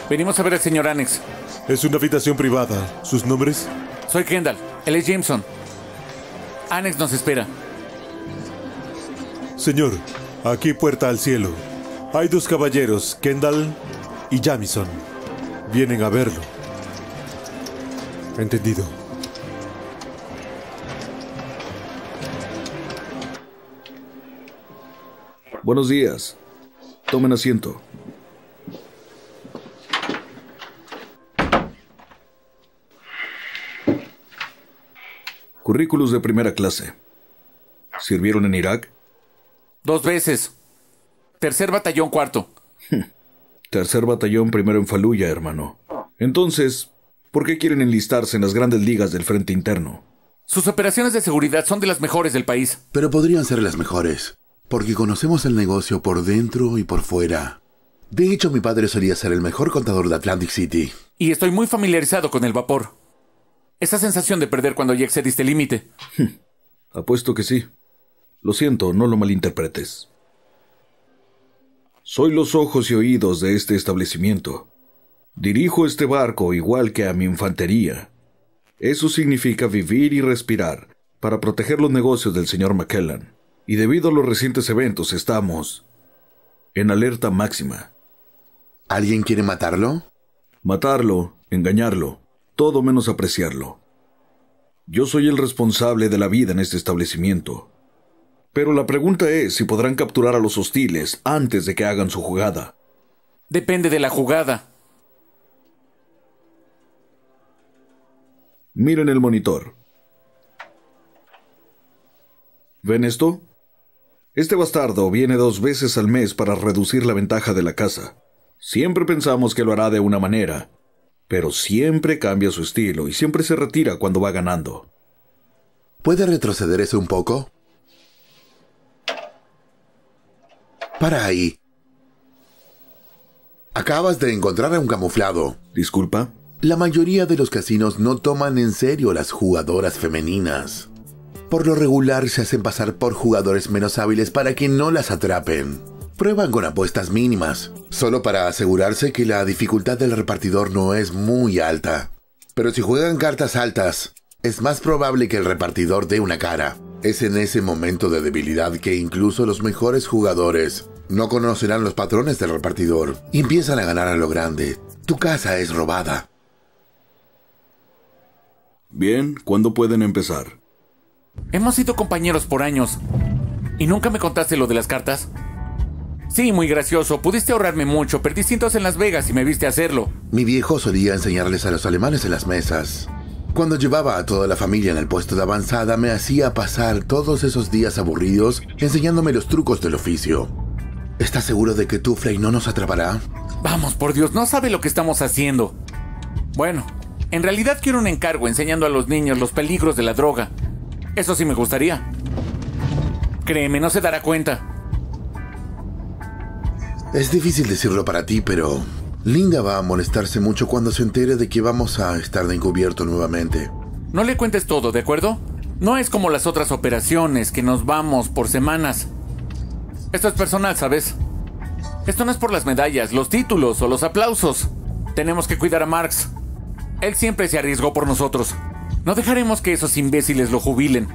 Venimos a ver al señor Annex. Es una habitación privada. ¿Sus nombres? Soy Kendall. Él es Jamison. Annex nos espera. Señor, aquí puerta al cielo. Hay dos caballeros, Kendall y Jamison. Vienen a verlo. Entendido. Buenos días. Tomen asiento. Currículos de primera clase. ¿Sirvieron en Irak? Dos veces. Tercer batallón, cuarto. Tercer batallón, primero en Faluya, hermano. Entonces, ¿por qué quieren enlistarse en las grandes ligas del frente interno? Sus operaciones de seguridad son de las mejores del país. Pero podrían ser las mejores, porque conocemos el negocio por dentro y por fuera. De hecho, mi padre solía ser el mejor contador de Atlantic City. Y estoy muy familiarizado con el vapor. Esa sensación de perder cuando ya excediste el límite. Apuesto que sí. Lo siento, no lo malinterpretes. Soy los ojos y oídos de este establecimiento. Dirijo este barco igual que a mi infantería. Eso significa vivir y respirar para proteger los negocios del señor McKellen. Y debido a los recientes eventos estamos en alerta máxima. ¿Alguien quiere matarlo? Matarlo, engañarlo. Todo menos apreciarlo. Yo soy el responsable de la vida en este establecimiento. Pero la pregunta es si podrán capturar a los hostiles antes de que hagan su jugada. Depende de la jugada. Miren el monitor. ¿Ven esto? Este bastardo viene dos veces al mes para reducir la ventaja de la casa. Siempre pensamos que lo hará de una manera, pero siempre cambia su estilo y siempre se retira cuando va ganando. ¿Puede retroceder eso un poco? Para ahí. Acabas de encontrar a un camuflado. ¿Disculpa? La mayoría de los casinos no toman en serio a las jugadoras femeninas. Por lo regular se hacen pasar por jugadores menos hábiles para que no las atrapen. Prueban con apuestas mínimas, solo para asegurarse que la dificultad del repartidor no es muy alta. Pero si juegan cartas altas, es más probable que el repartidor dé una cara. Es en ese momento de debilidad que incluso los mejores jugadores no conocerán los patrones del repartidor y empiezan a ganar a lo grande. Tu casa es robada. Bien, ¿cuándo pueden empezar? Hemos sido compañeros por años. ¿Y nunca me contaste lo de las cartas? Sí, muy gracioso. Pudiste ahorrarme mucho. Perdí cientos en Las Vegas y me viste hacerlo. Mi viejo solía enseñarles a los alemanes en las mesas. Cuando llevaba a toda la familia en el puesto de avanzada, me hacía pasar todos esos días aburridos enseñándome los trucos del oficio. ¿Estás seguro de que Tuffley no nos atrapará? Vamos, por Dios, no sabe lo que estamos haciendo. Bueno... En realidad quiero un encargo enseñando a los niños los peligros de la droga. Eso sí me gustaría. Créeme, no se dará cuenta. Es difícil decirlo para ti, pero... Linda va a molestarse mucho cuando se entere de que vamos a estar de encubierto nuevamente. No le cuentes todo, ¿de acuerdo? No es como las otras operaciones, que nos vamos por semanas. Esto es personal, ¿sabes? Esto no es por las medallas, los títulos o los aplausos. Tenemos que cuidar a Marks. Él siempre se arriesgó por nosotros. No dejaremos que esos imbéciles lo jubilen.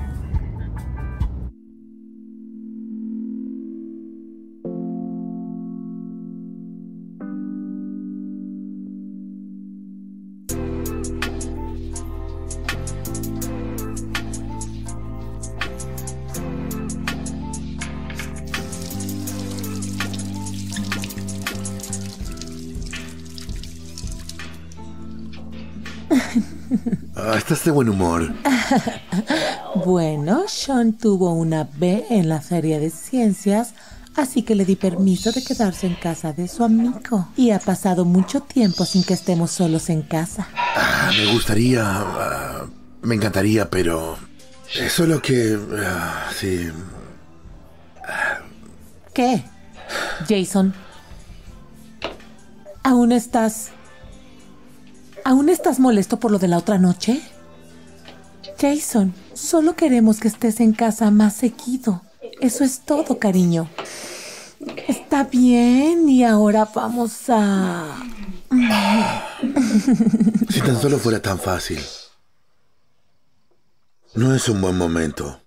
Estás de buen humor. Bueno, Sean tuvo una B en la feria de ciencias, así que le di permiso de quedarse en casa de su amigo. Y ha pasado mucho tiempo sin que estemos solos en casa. Ah, me gustaría... Uh, me encantaría, pero... Es solo que... Uh, sí... Uh. ¿Qué? Jason. ¿Aún estás... ¿Aún estás molesto por lo de la otra noche? Jason, solo queremos que estés en casa más seguido. Eso es todo, cariño. Está bien, y ahora vamos a... Si tan solo fuera tan fácil. No es un buen momento.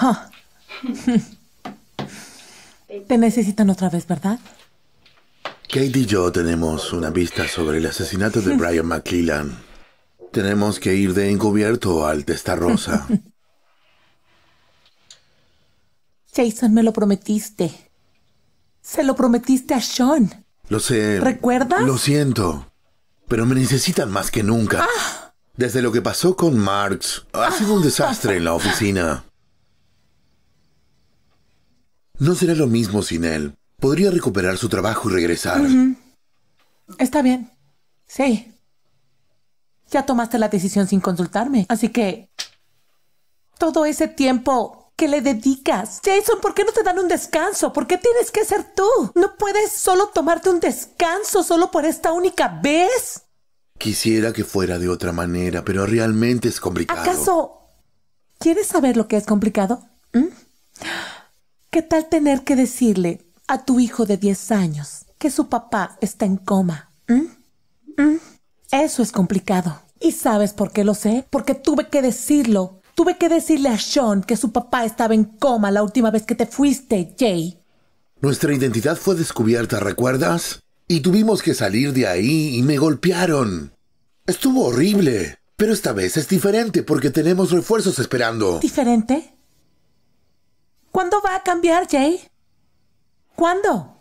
Oh. Te necesitan otra vez, ¿verdad? Kate y yo tenemos una vista sobre el asesinato de Brian McAllen. Tenemos que ir de encubierto al Testa Rossa. Jason, me lo prometiste. Se lo prometiste a Sean. Lo sé. ¿Recuerdas? Lo siento. Pero me necesitan más que nunca. Ah. Desde lo que pasó con Marks, ha sido un desastre en la oficina. No será lo mismo sin él. Podría recuperar su trabajo y regresar. Uh-huh. Está bien. Sí. Ya tomaste la decisión sin consultarme, así que... Todo ese tiempo que le dedicas... Jason, ¿por qué no te dan un descanso? ¿Por qué tienes que ser tú? ¿No puedes solo tomarte un descanso solo por esta única vez? Quisiera que fuera de otra manera, pero realmente es complicado. ¿Acaso quieres saber lo que es complicado? ¿Mm? ¿Qué tal tener que decirle a tu hijo de diez años que su papá está en coma? ¿Mm? ¿Mm? Eso es complicado. ¿Y sabes por qué lo sé? Porque tuve que decirlo. Tuve que decirle a Sean que su papá estaba en coma la última vez que te fuiste, Jay. Nuestra identidad fue descubierta, ¿recuerdas? Y tuvimos que salir de ahí y me golpearon. Estuvo horrible. Pero esta vez es diferente porque tenemos refuerzos esperando. ¿Diferente? ¿Cuándo va a cambiar, Jay? ¿Cuándo?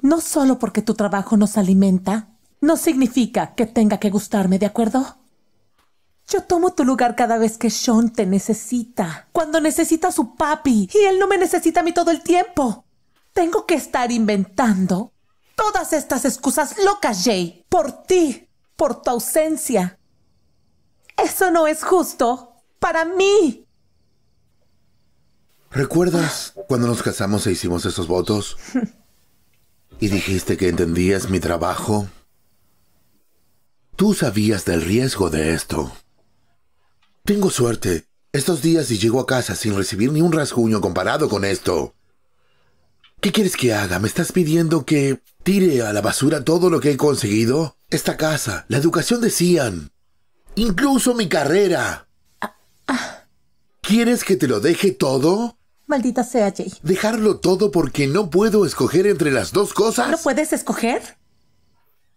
No solo porque tu trabajo nos alimenta, no significa que tenga que gustarme, ¿de acuerdo? Yo tomo tu lugar cada vez que Sean te necesita, cuando necesita a su papi, y él no me necesita a mí todo el tiempo. Tengo que estar inventando todas estas excusas locas, Jay, por ti, por tu ausencia. Eso no es justo para mí. ¿Recuerdas cuando nos casamos e hicimos esos votos? Y dijiste que entendías mi trabajo. Tú sabías del riesgo de esto. Tengo suerte. Estos días y llego a casa sin recibir ni un rasguño comparado con esto. ¿Qué quieres que haga? ¿Me estás pidiendo que tire a la basura todo lo que he conseguido? Esta casa, la educación de Cian, incluso mi carrera. Ah, ah. ¿Quieres que te lo deje todo? Maldita sea, Jay. ¿Dejarlo todo porque no puedo escoger entre las dos cosas? ¿No puedes escoger?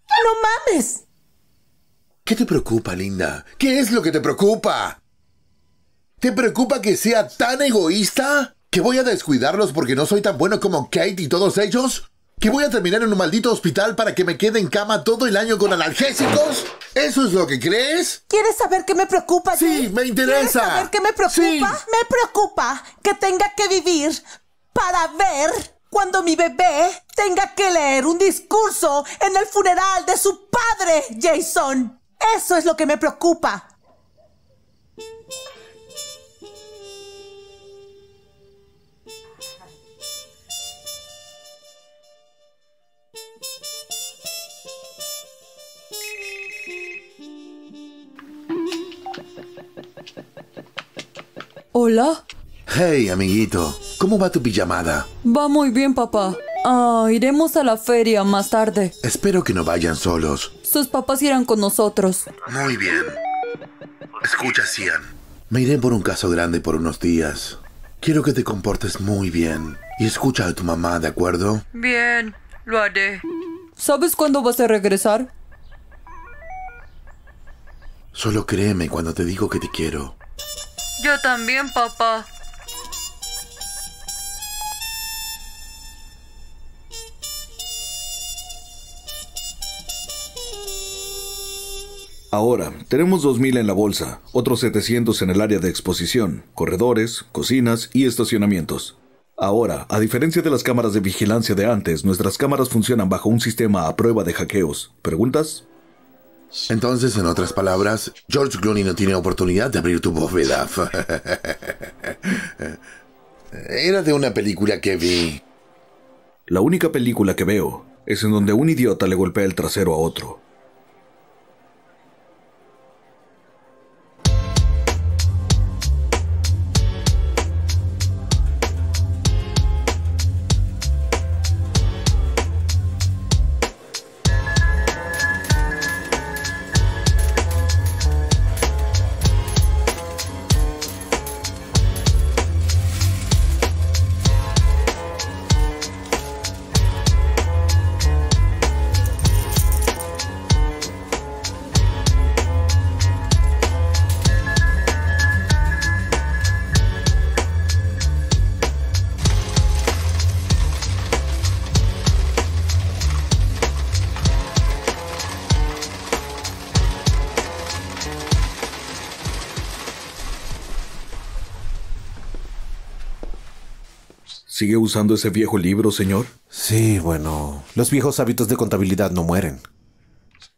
¡No mames! ¿Qué te preocupa, Linda? ¿Qué es lo que te preocupa? ¿Te preocupa que sea tan egoísta? ¿Que voy a descuidarlos porque no soy tan bueno como Kate y todos ellos? ¿Que voy a terminar en un maldito hospital para que me quede en cama todo el año con analgésicos? ¿Eso es lo que crees? ¿Quieres saber qué me preocupa, Jay? Sí, me interesa. ¿Quieres saber qué me preocupa? Sí. Me preocupa que tenga que vivir para ver cuando mi bebé tenga que leer un discurso en el funeral de su padre, Jason. Eso es lo que me preocupa. ¿Hola? Hey, amiguito. ¿Cómo va tu pijamada? Va muy bien, papá. Ah, iremos a la feria más tarde. Espero que no vayan solos. Sus papás irán con nosotros. Muy bien. Escucha, Cian. Me iré por un caso grande por unos días. Quiero que te comportes muy bien. Y escucha a tu mamá, ¿de acuerdo? Bien, lo haré. ¿Sabes cuándo vas a regresar? Solo créeme cuando te digo que te quiero. Yo también, papá. Ahora, tenemos dos mil en la bolsa, otros setecientos en el área de exposición, corredores, cocinas y estacionamientos. Ahora, a diferencia de las cámaras de vigilancia de antes, nuestras cámaras funcionan bajo un sistema a prueba de hackeos. ¿Preguntas? Entonces, en otras palabras, George Clooney no tiene oportunidad de abrir tu bóveda. Era de una película que vi. La única película que veo es en donde un idiota le golpea el trasero a otro. ¿Sigue usando ese viejo libro, señor? Sí, bueno... Los viejos hábitos de contabilidad no mueren.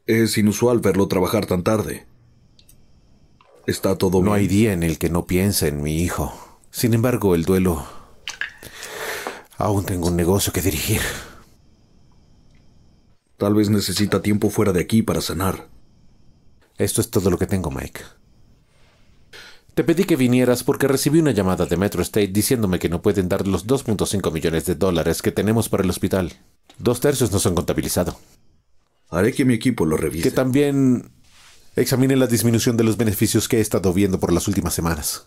Es inusual verlo trabajar tan tarde. Está todo bien. No hay día en el que no piense en mi hijo. Sin embargo, el duelo... Aún tengo un negocio que dirigir. Tal vez necesita tiempo fuera de aquí para sanar. Esto es todo lo que tengo, Mike. Te pedí que vinieras porque recibí una llamada de Metro State diciéndome que no pueden dar los dos punto cinco millones de dólares que tenemos para el hospital. Dos tercios no se han contabilizado. Haré que mi equipo lo revise. Que también examine la disminución de los beneficios que he estado viendo por las últimas semanas.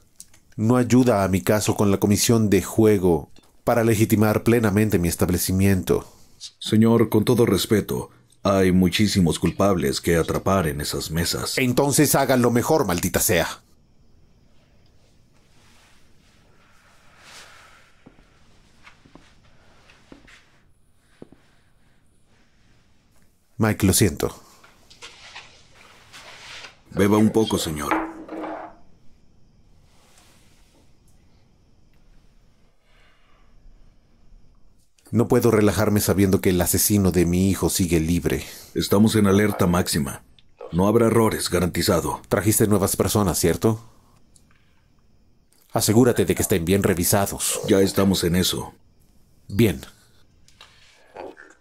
No ayuda a mi caso con la comisión de juego para legitimar plenamente mi establecimiento. Señor, con todo respeto, hay muchísimos culpables que atrapar en esas mesas. Entonces hagan lo mejor, maldita sea. Mike, lo siento. Beba un poco, señor. No puedo relajarme sabiendo que el asesino de mi hijo sigue libre. Estamos en alerta máxima. No habrá errores, garantizado. Trajiste nuevas personas, ¿cierto? Asegúrate de que estén bien revisados. Ya estamos en eso. Bien.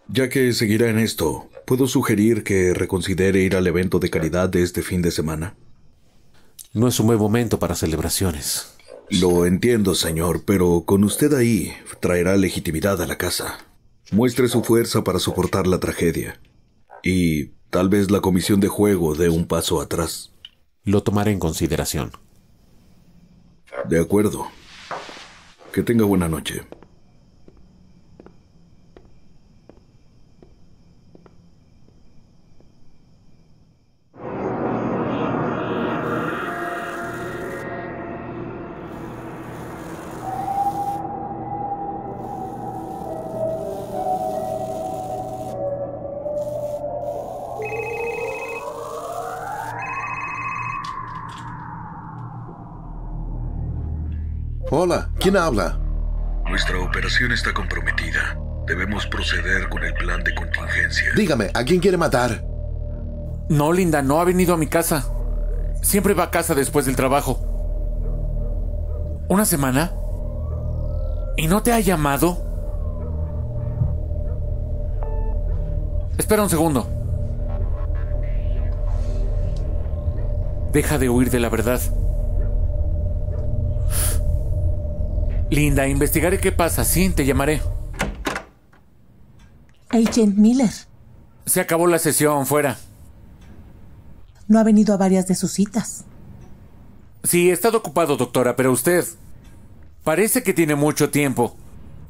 Ya que seguirá en esto, ¿puedo sugerir que reconsidere ir al evento de caridad de este fin de semana? No es un buen momento para celebraciones. Lo entiendo, señor, pero con usted ahí traerá legitimidad a la casa. Muestre su fuerza para soportar la tragedia. Y tal vez la comisión de juego dé un paso atrás. Lo tomaré en consideración. De acuerdo. Que tenga buena noche. Hola, ¿quién habla? Nuestra operación está comprometida. Debemos proceder con el plan de contingencia. Dígame, ¿a quién quiere matar? No, Linda, no ha venido a mi casa. Siempre va a casa después del trabajo. ¿Una semana? ¿Y no te ha llamado? Espera un segundo. Deja de huir de la verdad. Linda, investigaré qué pasa. Sí, te llamaré. Agent Miller. Se acabó la sesión, fuera. No ha venido a varias de sus citas. Sí, he estado ocupado, doctora, pero usted... parece que tiene mucho tiempo.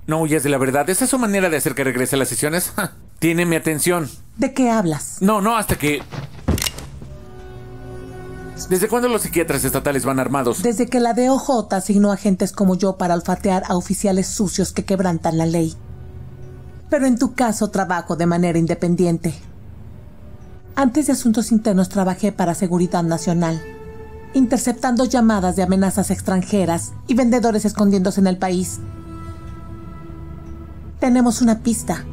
No huyas de la verdad. ¿Esa es su manera de hacer que regrese a las sesiones? Ja, tiene mi atención. ¿De qué hablas? No, no, hasta que... ¿Desde cuándo los psiquiatras estatales van armados? Desde que la D O J asignó a agentes como yo para olfatear a oficiales sucios que quebrantan la ley. Pero en tu caso trabajo de manera independiente. Antes de Asuntos Internos trabajé para Seguridad Nacional, interceptando llamadas de amenazas extranjeras y vendedores escondiéndose en el país. Tenemos una pista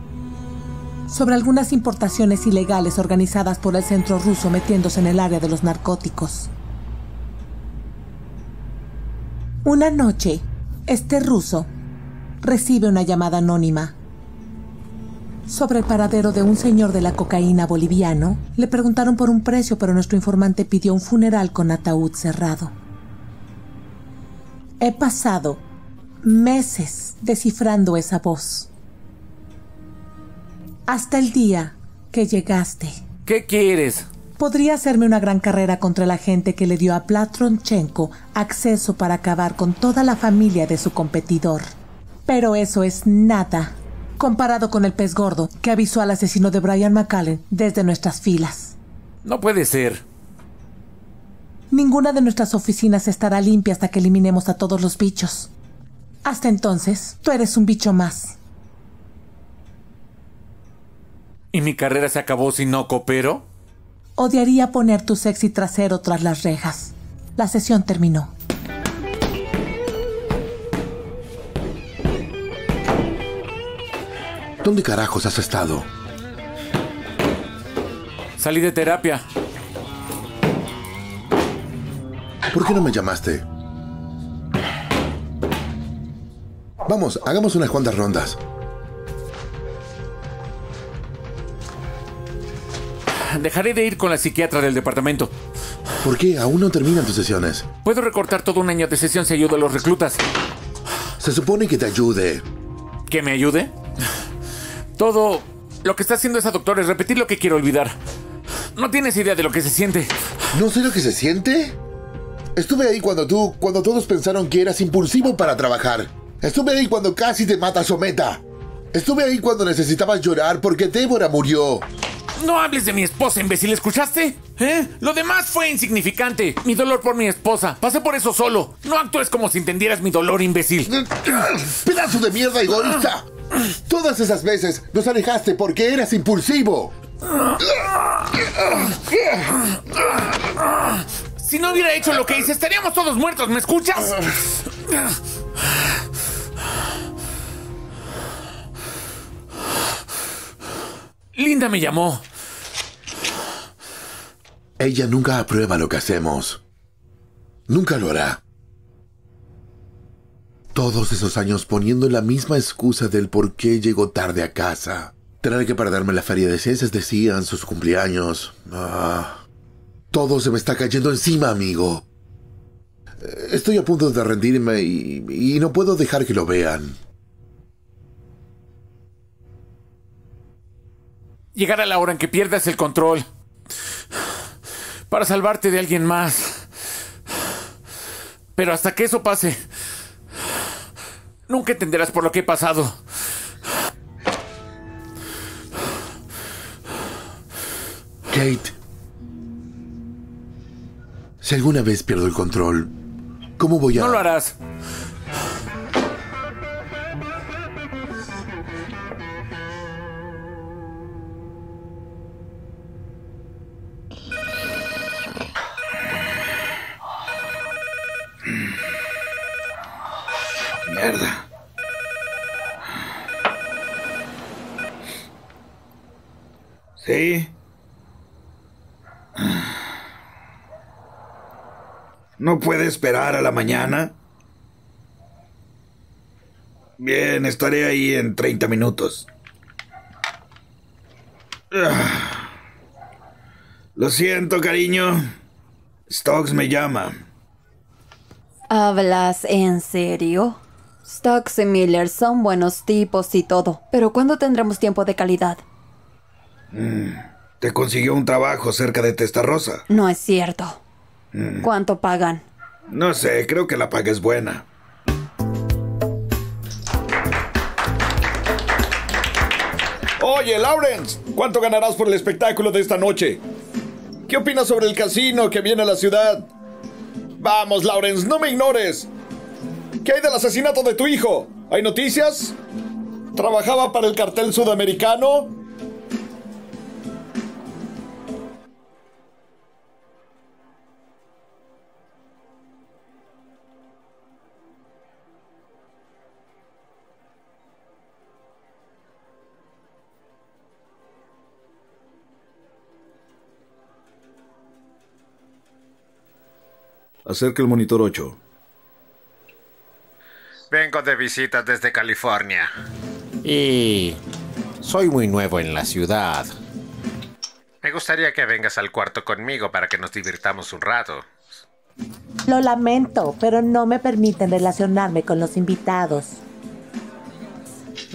sobre algunas importaciones ilegales organizadas por el centro ruso metiéndose en el área de los narcóticos. Una noche, este ruso recibe una llamada anónima sobre el paradero de un señor de la cocaína boliviano. Le preguntaron por un precio, pero nuestro informante pidió un funeral con ataúd cerrado. He pasado meses descifrando esa voz. Hasta el día que llegaste. ¿Qué quieres? Podría hacerme una gran carrera contra la gente que le dio a Platronchenko acceso para acabar con toda la familia de su competidor. Pero eso es nada, comparado con el pez gordo que avisó al asesino de Brian McAllen desde nuestras filas. No puede ser. Ninguna de nuestras oficinas estará limpia hasta que eliminemos a todos los bichos. Hasta entonces, tú eres un bicho más. ¿Y mi carrera se acabó si no coopero? Odiaría poner tu sexy trasero tras las rejas. La sesión terminó. ¿Dónde carajos has estado? Salí de terapia. ¿Por qué no me llamaste? Vamos, hagamos unas cuantas rondas. Dejaré de ir con la psiquiatra del departamento. ¿Por qué? Aún no terminan tus sesiones. Puedo recortar todo un año de sesión si ayudo a los reclutas. Se supone que te ayude. ¿Que me ayude? Todo lo que está haciendo esa doctora es repetir lo que quiero olvidar. No tienes idea de lo que se siente. ¿No sé lo que se siente? Estuve ahí cuando tú, cuando todos pensaron que eras impulsivo para trabajar. Estuve ahí cuando casi te mata Someta. Estuve ahí cuando necesitabas llorar porque Débora murió. No hables de mi esposa, imbécil, ¿escuchaste? ¿Eh? Lo demás fue insignificante. Mi dolor por mi esposa. Pasé por eso solo. No actúes como si entendieras mi dolor, imbécil. ¡Pedazo de mierda egoísta! Todas esas veces nos alejaste porque eras impulsivo. Si no hubiera hecho lo que hice, estaríamos todos muertos, ¿me escuchas? Linda me llamó. Ella nunca aprueba lo que hacemos. Nunca lo hará. Todos esos años poniendo la misma excusa del por qué llegó tarde a casa. Tener que perderme la feria de ciencias, decían, sus cumpleaños. Ah, todo se me está cayendo encima, amigo. Estoy a punto de rendirme y, y no puedo dejar que lo vean. Llegará la hora en que pierdas el control. Para salvarte de alguien más. Pero hasta que eso pase, nunca entenderás por lo que he pasado. Kate, si alguna vez pierdo el control, ¿cómo voy a...? No lo harás. Sí. ¿No puede esperar a la mañana? Bien, estaré ahí en treinta minutos. Lo siento, cariño. Stokes me llama. ¿Hablas en serio? Stokes y Miller son buenos tipos y todo, pero ¿cuándo tendremos tiempo de calidad? ¿Te consiguió un trabajo cerca de Testa Rossa? No es cierto. Mm. ¿Cuánto pagan? No sé, creo que la paga es buena. Oye, Lawrence, ¿cuánto ganarás por el espectáculo de esta noche? ¿Qué opinas sobre el casino que viene a la ciudad? Vamos, Lawrence, no me ignores. ¿Qué hay del asesinato de tu hijo? ¿Hay noticias? ¿Trabajaba para el cartel sudamericano? Acerca el monitor ocho. Vengo de visita desde California. Y soy muy nuevo en la ciudad. Me gustaría que vengas al cuarto conmigo para que nos divirtamos un rato. Lo lamento, pero no me permiten relacionarme con los invitados.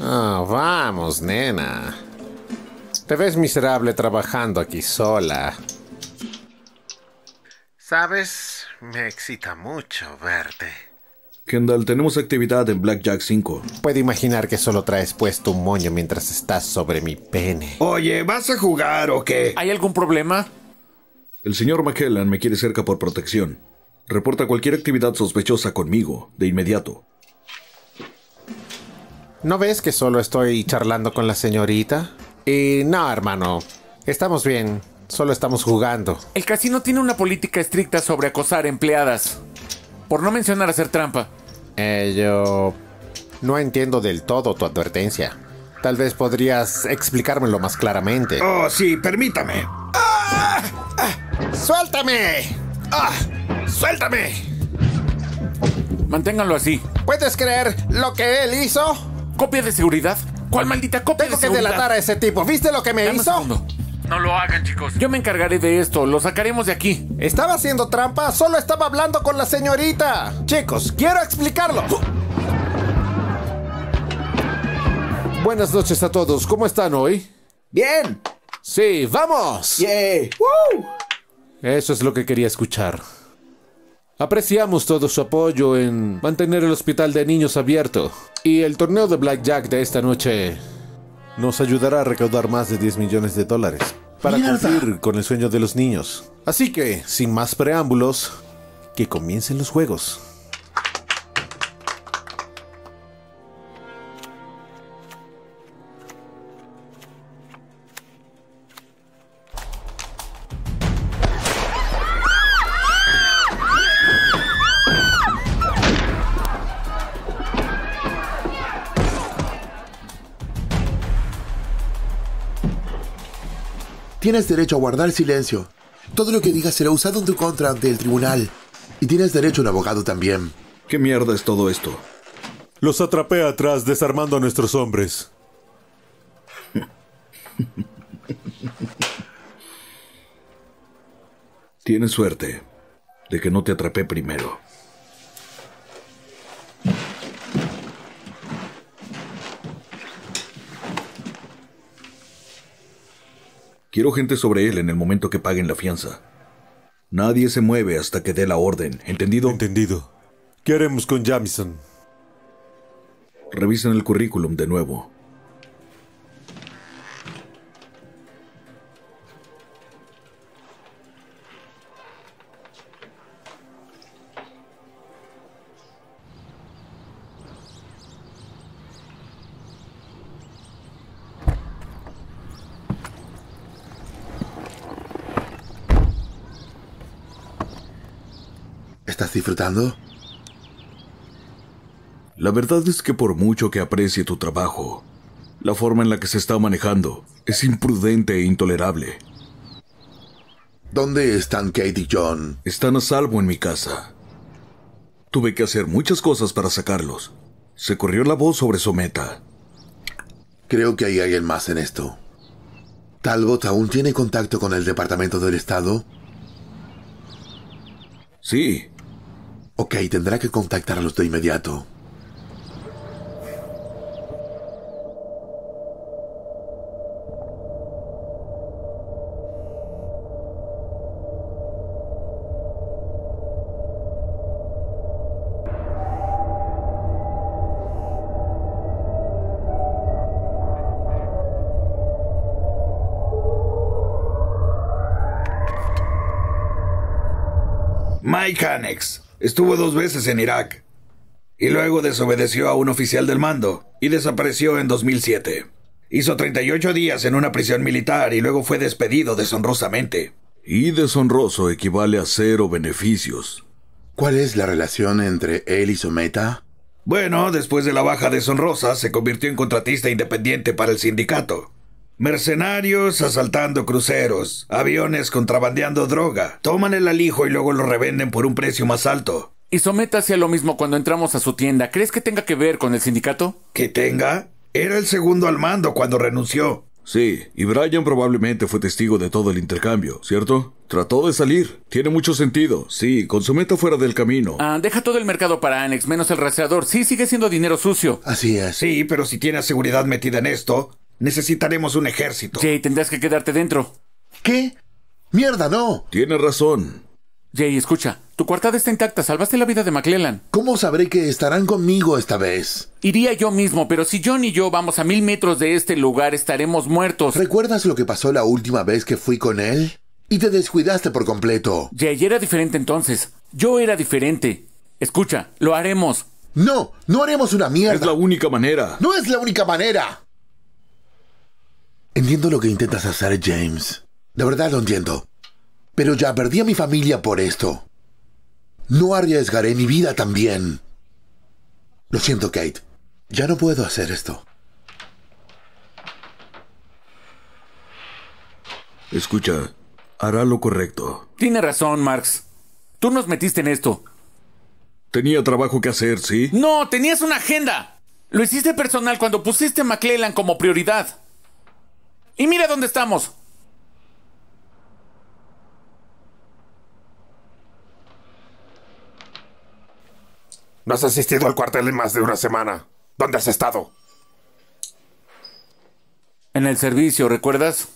Oh, vamos, nena. Te ves miserable trabajando aquí sola. ¿Sabes? Me excita mucho verte. Kendall, tenemos actividad en Blackjack cinco. Puedo imaginar que solo traes puesto un moño mientras estás sobre mi pene. Oye, ¿vas a jugar o qué? ¿Hay algún problema? El señor McAllen me quiere cerca por protección. Reporta cualquier actividad sospechosa conmigo, de inmediato. ¿No ves que solo estoy charlando con la señorita? Y no, hermano. Estamos bien. Solo estamos jugando. El casino tiene una política estricta sobre acosar empleadas. Por no mencionar hacer trampa. Eh, yo... no entiendo del todo tu advertencia. Tal vez podrías explicármelo más claramente. Oh, sí, permítame. ¡Ah! ¡Ah! ¡Suéltame! ¡Ah! ¡Suéltame! Manténganlo así. ¿Puedes creer lo que él hizo? ¿Copia de seguridad? ¿Cuál maldita copia de seguridad? Tengo que delatar a ese tipo. ¿Viste lo que me hizo? Dame un segundo. No lo hagan, chicos. Yo me encargaré de esto. Lo sacaremos de aquí. ¿Estaba haciendo trampa? Solo estaba hablando con la señorita. Chicos, quiero explicarlo. Uh. Buenas noches a todos. ¿Cómo están hoy? Bien. Sí, vamos. Yeah. Woo. Eso es lo que quería escuchar. Apreciamos todo su apoyo en mantener el hospital de niños abierto. Y el torneo de Blackjack de esta noche nos ayudará a recaudar más de diez millones de dólares para ¡mierda! Cumplir con el sueño de los niños. Así que, sin más preámbulos, que comiencen los juegos. Tienes derecho a guardar silencio. Todo lo que digas será usado en tu contra ante el tribunal. Y tienes derecho a un abogado también. ¿Qué mierda es todo esto? Los atrapé atrás desarmando a nuestros hombres. Tienes suerte de que no te atrapé primero. Quiero gente sobre él en el momento que paguen la fianza. Nadie se mueve hasta que dé la orden, ¿entendido? Entendido. ¿Qué haremos con Jamison? Revisen el currículum de nuevo. ¿Estás disfrutando? La verdad es que por mucho que aprecie tu trabajo, la forma en la que se está manejando es imprudente e intolerable. ¿Dónde están Kate y John? Están a salvo en mi casa. Tuve que hacer muchas cosas para sacarlos. Se corrió la voz sobre Someta. Creo que hay alguien más en esto. ¿Talbot aún tiene contacto con el Departamento del Estado? Sí. Ok, tendrá que contactarlos de inmediato. Mike Canex estuvo dos veces en Irak y luego desobedeció a un oficial del mando y desapareció en dos mil siete. Hizo treinta y ocho días en una prisión militar y luego fue despedido deshonrosamente. Y deshonroso equivale a cero beneficios. ¿Cuál es la relación entre él y Someta? Bueno, después de la baja deshonrosa se convirtió en contratista independiente para el sindicato. Mercenarios asaltando cruceros, aviones contrabandeando droga, toman el alijo y luego lo revenden por un precio más alto. Y Someta hacía lo mismo cuando entramos a su tienda. ¿Crees que tenga que ver con el sindicato? ¿Que tenga? Era el segundo al mando cuando renunció. Sí, y Brian probablemente fue testigo de todo el intercambio, ¿cierto? Trató de salir. Tiene mucho sentido. Sí, con Someta fuera del camino. Ah, deja todo el mercado para Annex, menos el rastreador. Sí, sigue siendo dinero sucio. Así es. Sí, pero si tiene seguridad metida en esto... necesitaremos un ejército. Jay, tendrás que quedarte dentro. ¿Qué? ¡Mierda, no! Tienes razón. Jay, escucha. Tu coartada está intacta. Salvaste la vida de McClellan. ¿Cómo sabré que estarán conmigo esta vez? Iría yo mismo, pero si John y yo vamos a mil metros de este lugar, estaremos muertos. ¿Recuerdas lo que pasó la última vez que fui con él? Y te descuidaste por completo. Jay, era diferente entonces. Yo era diferente. Escucha, lo haremos. No, no haremos una mierda. Es la única manera. ¡No es la única manera! Entiendo lo que intentas hacer, James. De verdad lo entiendo. Pero ya perdí a mi familia por esto. No arriesgaré mi vida también. Lo siento, Kate. Ya no puedo hacer esto. Escucha, hará lo correcto. Tiene razón, Marks. Tú nos metiste en esto. Tenía trabajo que hacer, ¿sí? ¡No! ¡Tenías una agenda! Lo hiciste personal cuando pusiste a McClellan como prioridad. ¡Y mira dónde estamos! No has asistido al cuartel en más de una semana. ¿Dónde has estado? En el servicio, ¿recuerdas?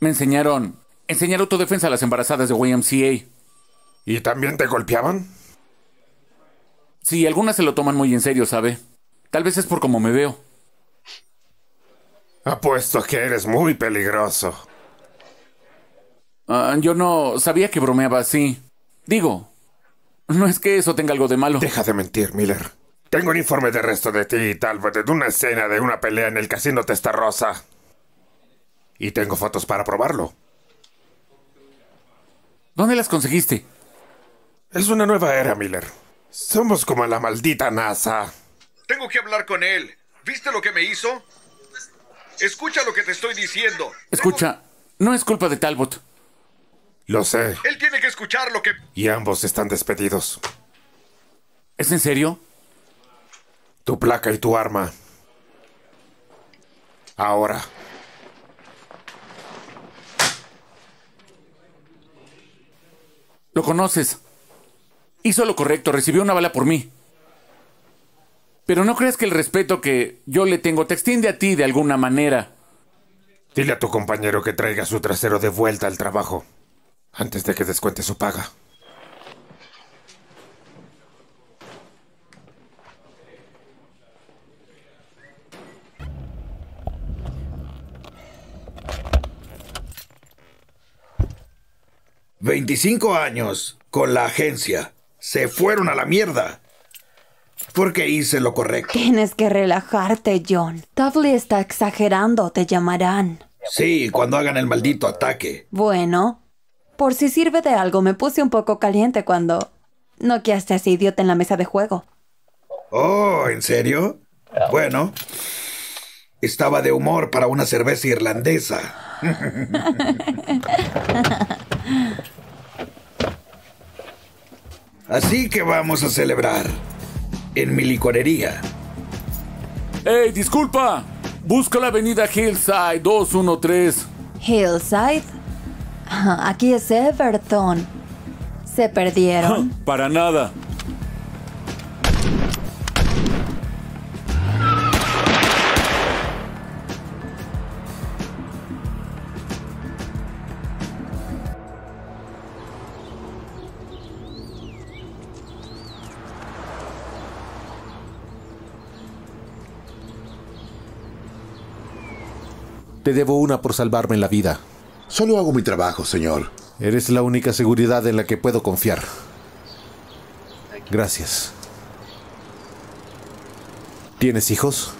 Me enseñaron... enseñar autodefensa a las embarazadas de Y M C A. ¿Y también te golpeaban? Sí, algunas se lo toman muy en serio, ¿sabe? Tal vez es por cómo me veo. Apuesto que eres muy peligroso. Uh, yo no sabía que bromeaba así. Digo, no es que eso tenga algo de malo. Deja de mentir, Miller. Tengo un informe de arresto de ti y Talbot de una escena de una pelea en el casino Testa Rossa. Y tengo fotos para probarlo. ¿Dónde las conseguiste? Es una nueva era, Miller. Somos como la maldita NASA. Tengo que hablar con él. ¿Viste lo que me hizo? Escucha lo que te estoy diciendo. Escucha, no es culpa de Talbot. Lo sé. Él tiene que escuchar lo que... Y ambos están despedidos. ¿Es en serio? Tu placa y tu arma. Ahora. Lo conoces. Hizo lo correcto, recibió una bala por mí. Pero ¿no crees que el respeto que yo le tengo te extiende a ti de alguna manera? Dile a tu compañero que traiga su trasero de vuelta al trabajo, antes de que descuente su paga. veinticinco años con la agencia. Se fueron a la mierda. Porque hice lo correcto. Tienes que relajarte, John. Tuffley está exagerando, te llamarán. Sí, cuando hagan el maldito ataque. Bueno, por si sirve de algo, me puse un poco caliente cuando noqueaste a ese idiota en la mesa de juego. Oh, ¿en serio? Bueno, estaba de humor para una cerveza irlandesa. Así que vamos a celebrar. En mi licorería. ¡Ey, disculpa! Busca la avenida Hillside dos uno tres. ¿Hillside? Aquí es Everton. ¿Se perdieron? Para nada. Te debo una por salvarme la vida. Solo hago mi trabajo, señor. Eres la única seguridad en la que puedo confiar. Gracias. ¿Tienes hijos?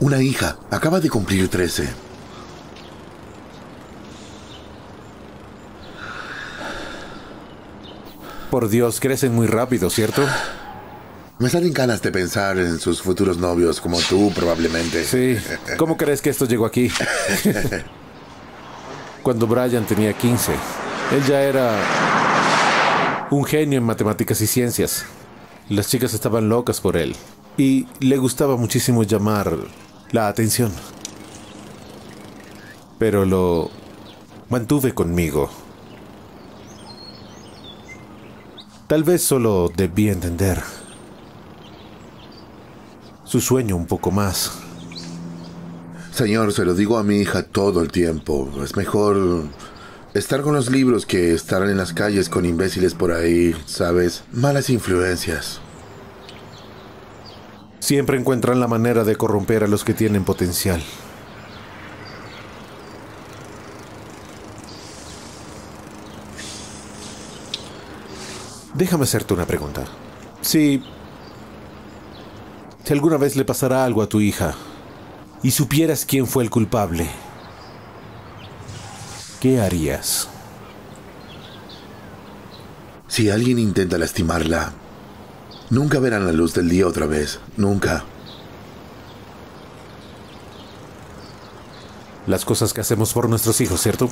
Una hija. Acaba de cumplir trece. Por Dios, crecen muy rápido, ¿cierto? Me salen ganas de pensar en sus futuros novios, como tú, probablemente. Sí. ¿Cómo crees que esto llegó aquí? Cuando Brian tenía quince, él ya era un genio en matemáticas y ciencias. Las chicas estaban locas por él. Y le gustaba muchísimo llamar la atención. Pero lo mantuve conmigo. Tal vez solo debí entender su sueño un poco más. Señor, se lo digo a mi hija todo el tiempo. Es mejor estar con los libros que estar en las calles con imbéciles por ahí, ¿sabes? Malas influencias. Siempre encuentran la manera de corromper a los que tienen potencial. Déjame hacerte una pregunta. Si... Si alguna vez le pasará algo a tu hija y supieras quién fue el culpable, ¿qué harías? Si alguien intenta lastimarla, nunca verán la luz del día otra vez. Nunca. Las cosas que hacemos por nuestros hijos, ¿cierto?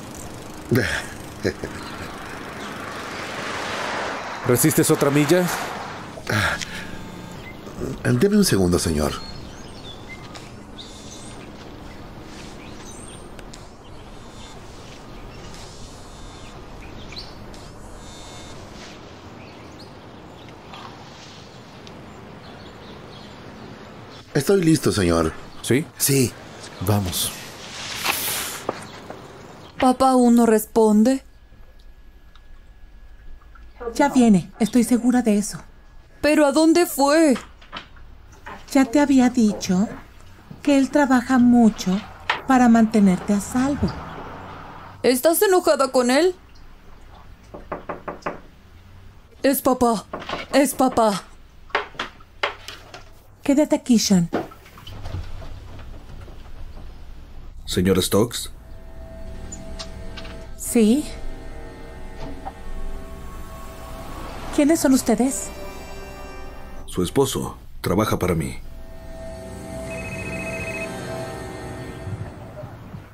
¿Resistes otra milla? Deme un segundo, señor. Estoy listo, señor. ¿Sí? Sí. Vamos. Papá aún no responde. Ya viene, estoy segura de eso. ¿Pero a dónde fue? Ya te había dicho que él trabaja mucho para mantenerte a salvo. ¿Estás enojada con él? Es papá. Es papá. Quédate aquí, Sean. ¿Señor Stokes? Sí. ¿Quiénes son ustedes? Su esposo. Trabaja para mí.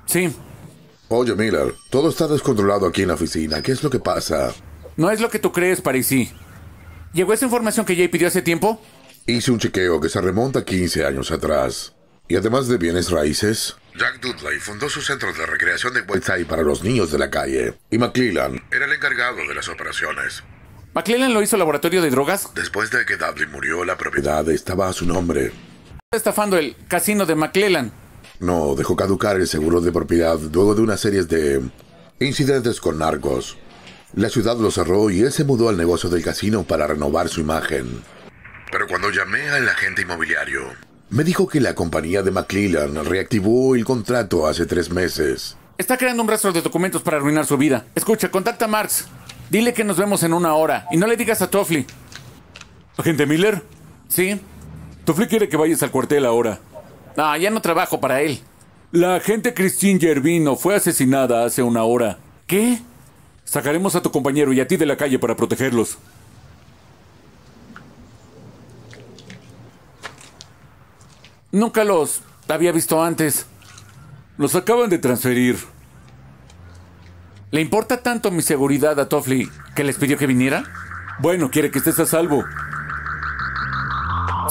Sí, Oye, Miller, todo está descontrolado aquí en la oficina. ¿Qué es lo que pasa? No es lo que tú crees, Parisi. ¿Llegó esa información que Jay pidió hace tiempo? Hice un chequeo que se remonta quince años atrás. Y además de bienes raíces, Jack Dudley fundó su centro de recreación de Whiteside para los niños de la calle. Y McClellan era el encargado de las operaciones. ¿McClellan lo hizo laboratorio de drogas? Después de que Dudley murió, la propiedad estaba a su nombre. Está estafando el casino de McClellan. No, dejó caducar el seguro de propiedad luego de una serie de incidentes con narcos. La ciudad lo cerró y él se mudó al negocio del casino para renovar su imagen. Pero cuando llamé al agente inmobiliario, me dijo que la compañía de McClellan reactivó el contrato hace tres meses. Está creando un rastro de documentos para arruinar su vida. Escucha, contacta a Marks. Dile que nos vemos en una hora y no le digas a Tuffley. ¿Agente Miller? Sí. Tuffley quiere que vayas al cuartel ahora. No, ya no trabajo para él. La agente Christine Gervino fue asesinada hace una hora. ¿Qué? Sacaremos a tu compañero y a ti de la calle para protegerlos. Nunca los había visto antes. Los acaban de transferir. ¿Le importa tanto mi seguridad a Tuffley que les pidió que viniera? Bueno, quiere que estés a salvo.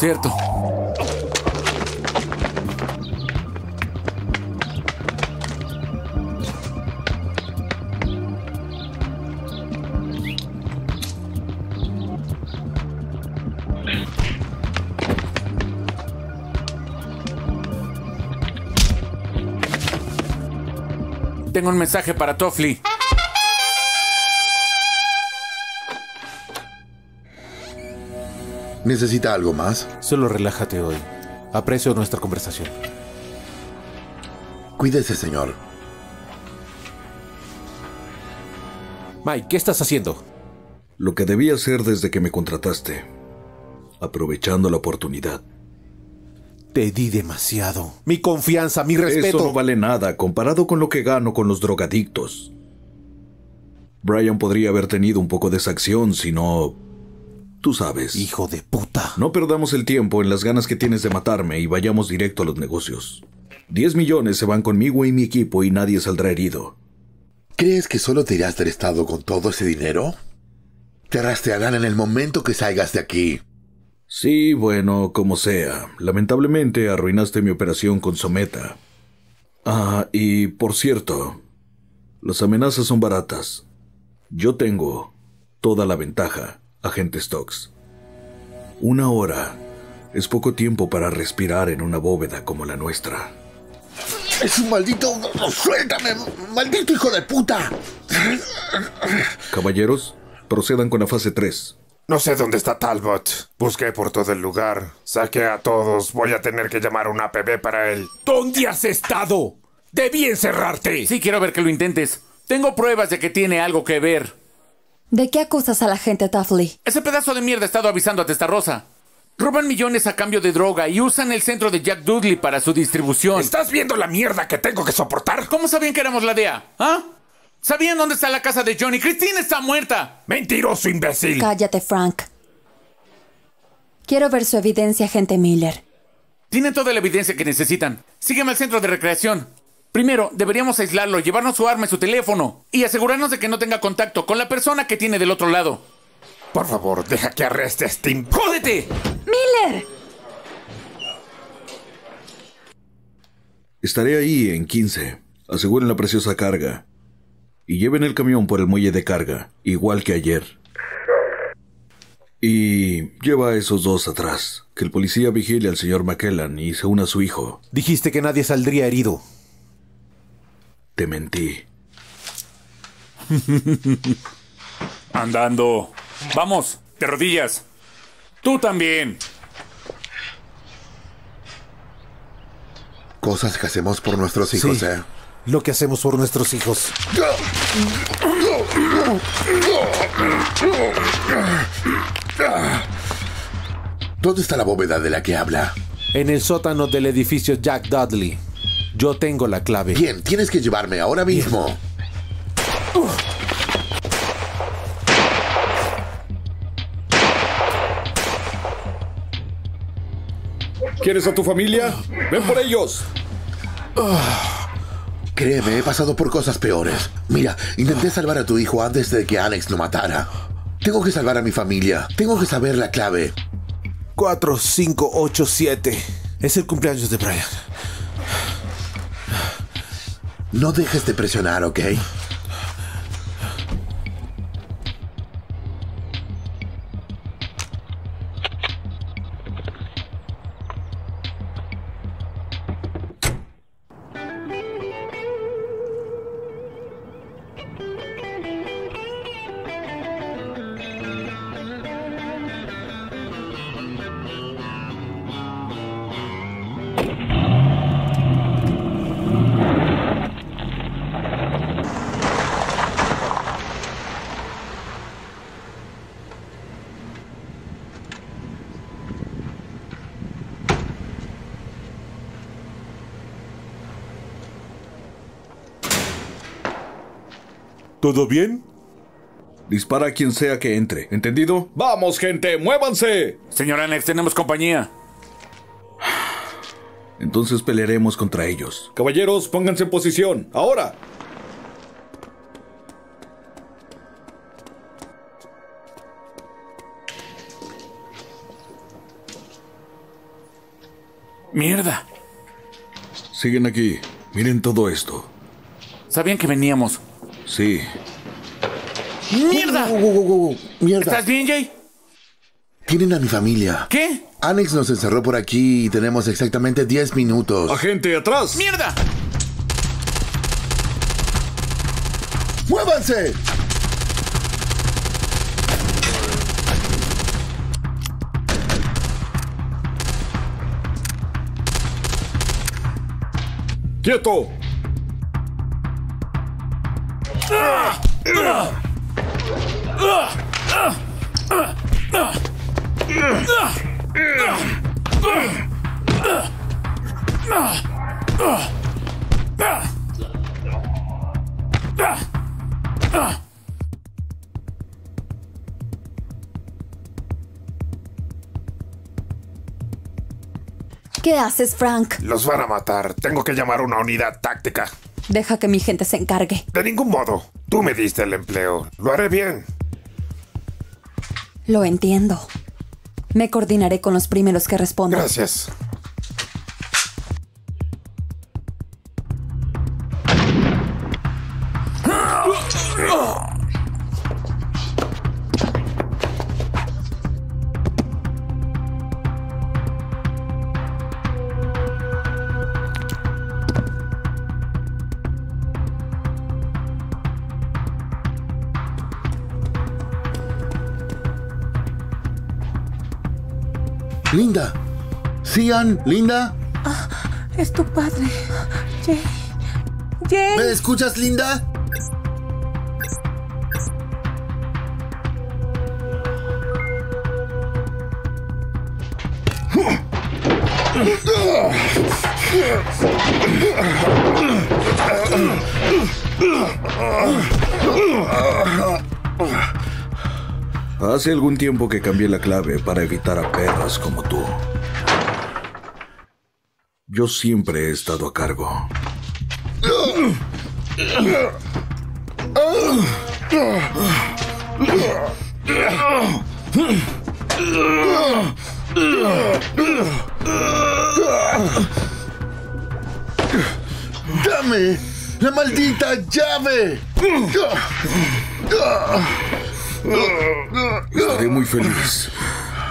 Cierto. Tengo un mensaje para Tuffley. ¿Necesita algo más? Solo relájate hoy. Aprecio nuestra conversación. Cuídese, señor. Mike, ¿qué estás haciendo? Lo que debía hacer desde que me contrataste. Aprovechando la oportunidad. Te di demasiado. Mi confianza, mi respeto. Eso no vale nada comparado con lo que gano con los drogadictos. Brian podría haber tenido un poco de esa acción, si no... Tú sabes. Hijo de puta. No perdamos el tiempo en las ganas que tienes de matarme y vayamos directo a los negocios. Diez millones se van conmigo y mi equipo y nadie saldrá herido. ¿Crees que solo te irás del estado con todo ese dinero? Te rastrearán en el momento que salgas de aquí. Sí, bueno, como sea. Lamentablemente arruinaste mi operación con Someta. Ah, y por cierto, las amenazas son baratas. Yo tengo toda la ventaja, agente Stokes. Una hora es poco tiempo para respirar en una bóveda como la nuestra. ¡Es un maldito... ¡Suéltame! ¡Maldito hijo de puta! Caballeros, procedan con la fase tres. No sé dónde está Talbot. Busqué por todo el lugar. Saqué a todos. Voy a tener que llamar a un A P B para él. ¿Dónde has estado? ¡Debí encerrarte! Sí, quiero ver que lo intentes. Tengo pruebas de que tiene algo que ver. ¿De qué acusas a la gente, Tuffley? Ese pedazo de mierda ha estado avisando a Testa Rossa. Roban millones a cambio de droga y usan el centro de Jack Dudley para su distribución. ¿Estás viendo la mierda que tengo que soportar? ¿Cómo sabían que éramos la D E A? ¿Ah? ¿Sabían dónde está la casa de Johnny? ¡Christine está muerta! ¡Mentiroso, imbécil! Cállate, Frank. Quiero ver su evidencia, agente Miller. Tienen toda la evidencia que necesitan. Sígueme al centro de recreación. Primero, deberíamos aislarlo, llevarnos su arma y su teléfono. Y asegurarnos de que no tenga contacto con la persona que tiene del otro lado. Por favor, deja que arreste a este imp... ¡Jódete! ¡Miller! Estaré ahí en quince. Aseguren la preciosa carga. Y lleven el camión por el muelle de carga, igual que ayer. Y lleva a esos dos atrás. Que el policía vigile al señor McKellen y se una a su hijo. Dijiste que nadie saldría herido. Te mentí. Andando. Vamos, de rodillas. Tú también. Cosas que hacemos por nuestros hijos, sí. ¿eh? Lo que hacemos por nuestros hijos. ¿Dónde está la bóveda de la que habla? En el sótano del edificio Jack Dudley. Yo tengo la clave. Bien, tienes que llevarme ahora mismo. Bien. ¿Quieres a tu familia? ¡Ven por ellos! Créeme, he pasado por cosas peores. Mira, intenté salvar a tu hijo antes de que Annex lo matara. Tengo que salvar a mi familia. Tengo que saber la clave. cuatro cinco ocho siete. Es el cumpleaños de Brian. No dejes de presionar, ¿ok? ¿Todo bien? Dispara a quien sea que entre, ¿entendido? ¡Vamos, gente! ¡Muévanse! Señor Annex, tenemos compañía. Entonces pelearemos contra ellos. Caballeros, pónganse en posición. ¡Ahora! ¡Mierda! Siguen aquí. Miren todo esto. Sabían que veníamos. Sí. ¡Mierda! Uh, uh, uh, uh, uh. ¡Mierda! ¿Estás bien, Jay? Tienen a mi familia. ¿Qué? Annex nos encerró por aquí y tenemos exactamente diez minutos. ¡Agente, atrás! ¡Mierda! ¡Muévanse! ¡Quieto! ¿Qué haces, Frank? Los van a matar. Tengo que llamar a una unidad táctica. Deja que mi gente se encargue. De ningún modo. Tú me diste el empleo. Lo haré bien. Lo entiendo. Me coordinaré con los primeros que respondan. Gracias. Linda. Sian, Linda. Ah, es tu padre. Jay. Jay. ¿Me escuchas, Linda? Hace algún tiempo que cambié la clave para evitar a perras como tú. Yo siempre he estado a cargo. ¡Dame la maldita llave! Estaré muy feliz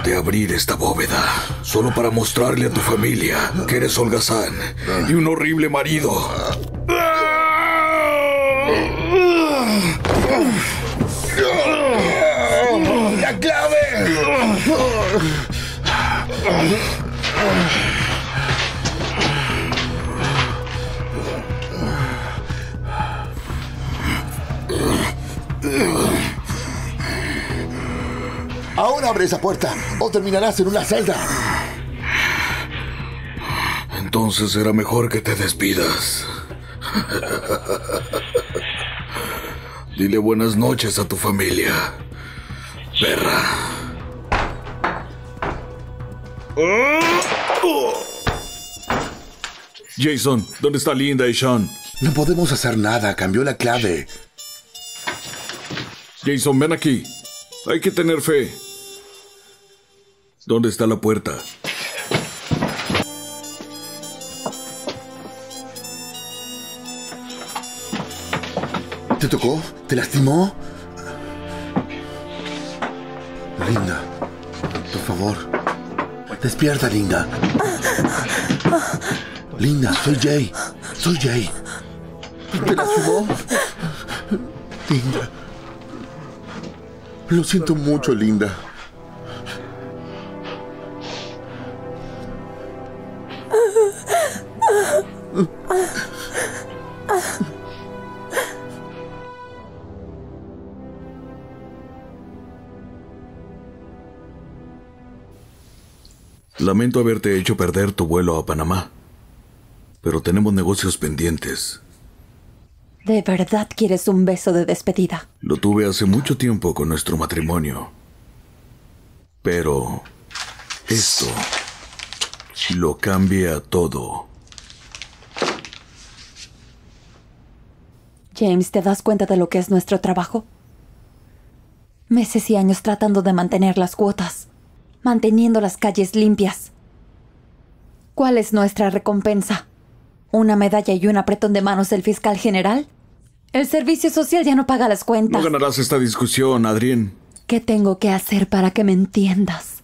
de abrir esta bóveda solo para mostrarle a tu familia que eres holgazán y un horrible marido. ¡La clave! Ahora abre esa puerta o terminarás en una celda. Entonces será mejor que te despidas. Dile buenas noches a tu familia, perra. Jason, ¿dónde está Linda y Sean? No podemos hacer nada. Cambió la clave. Jason, ven aquí. Hay que tener fe. ¿Dónde está la puerta? ¿Te tocó? ¿Te lastimó? Linda, por favor. Despierta, Linda. Linda, soy Jay. Soy Jay. ¿Te lastimó? Linda. Lo siento mucho, Linda. Lamento haberte hecho perder tu vuelo a Panamá, pero tenemos negocios pendientes. ¿De verdad quieres un beso de despedida? Lo tuve hace mucho tiempo con nuestro matrimonio. Pero esto lo cambia todo. James, ¿te das cuenta de lo que es nuestro trabajo? Meses y años tratando de mantener las cuotas, manteniendo las calles limpias. ¿Cuál es nuestra recompensa? ¿Una medalla y un apretón de manos del fiscal general? El servicio social ya no paga las cuentas. No ganarás esta discusión, Adrián. ¿Qué tengo que hacer para que me entiendas?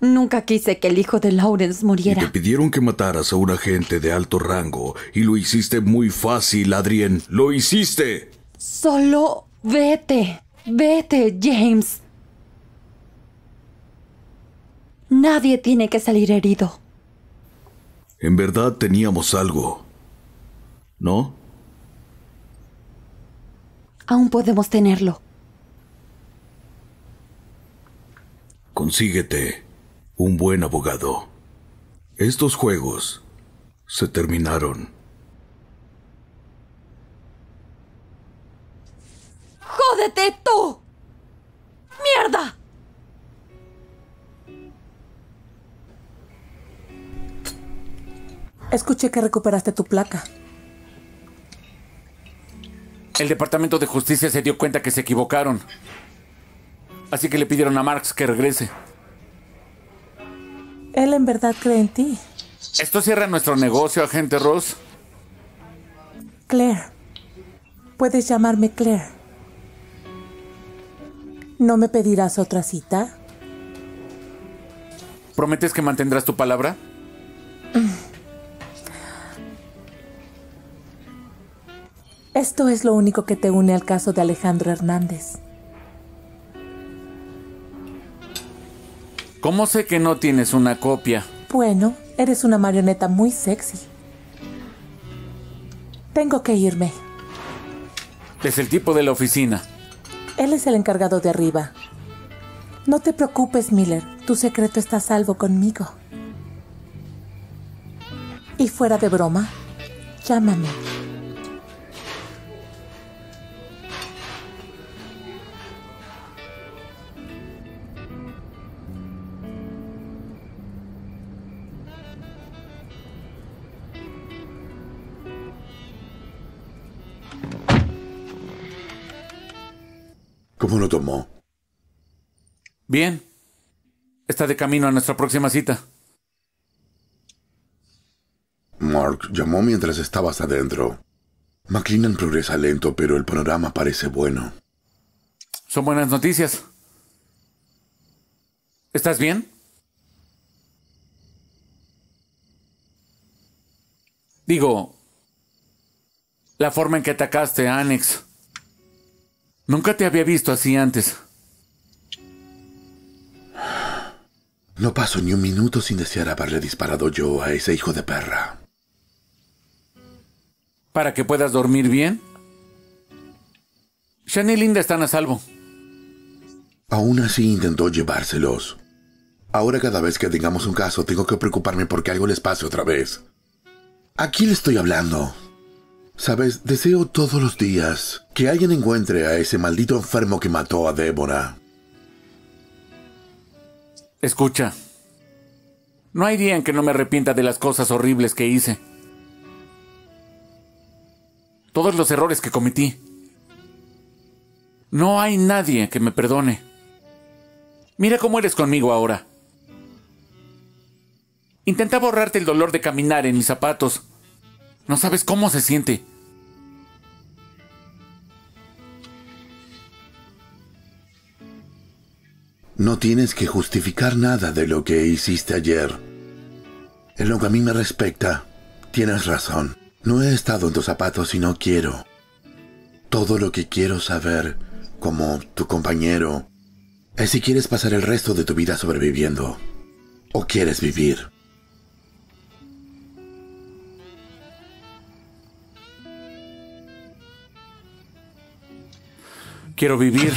Nunca quise que el hijo de Lawrence muriera. Y te pidieron que mataras a un agente de alto rango y lo hiciste muy fácil, Adrián. ¡Lo hiciste! Solo vete. Vete, James. Nadie tiene que salir herido. En verdad teníamos algo, ¿no? Aún podemos tenerlo. Consíguete un buen abogado. Estos juegos se terminaron. ¡Jódete tú! ¡Mierda! Escuché que recuperaste tu placa. El Departamento de Justicia se dio cuenta que se equivocaron. Así que le pidieron a Marks que regrese. Él en verdad cree en ti. Esto cierra nuestro negocio, agente Ross. Claire. Puedes llamarme Claire. ¿No me pedirás otra cita? ¿Prometes que mantendrás tu palabra? Esto es lo único que te une al caso de Alejandro Hernández. ¿Cómo sé que no tienes una copia? Bueno, eres una marioneta muy sexy. Tengo que irme. Es el tipo de la oficina. Él es el encargado de arriba. No te preocupes, Miller. Tu secreto está a salvo conmigo. Y fuera de broma, llámame. ¿Cómo lo tomó? Bien. Está de camino a nuestra próxima cita. Mark llamó mientras estabas adentro. McLennan progresa lento, pero el panorama parece bueno. Son buenas noticias. ¿Estás bien? Digo, la forma en que atacaste a Annex. Nunca te había visto así antes. No paso ni un minuto sin desear haberle disparado yo a ese hijo de perra. ¿Para que puedas dormir bien? Sean y Linda están a salvo. Aún así intentó llevárselos. Ahora cada vez que tengamos un caso tengo que preocuparme porque algo les pase otra vez. ¿A quién le estoy hablando? Sabes, deseo todos los días que alguien encuentre a ese maldito enfermo que mató a Débora. Escucha, no hay día en que no me arrepienta de las cosas horribles que hice. todos los errores que cometí. No hay nadie que me perdone. Mira cómo eres conmigo ahora. Intenta borrarte el dolor de caminar en mis zapatos. No sabes cómo se siente. No tienes que justificar nada de lo que hiciste ayer. En lo que a mí me respecta, tienes razón. No he estado en tus zapatos y no quiero. Todo lo que quiero saber, como tu compañero, es si quieres pasar el resto de tu vida sobreviviendo o quieres vivir. Quiero vivir.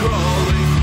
Crawling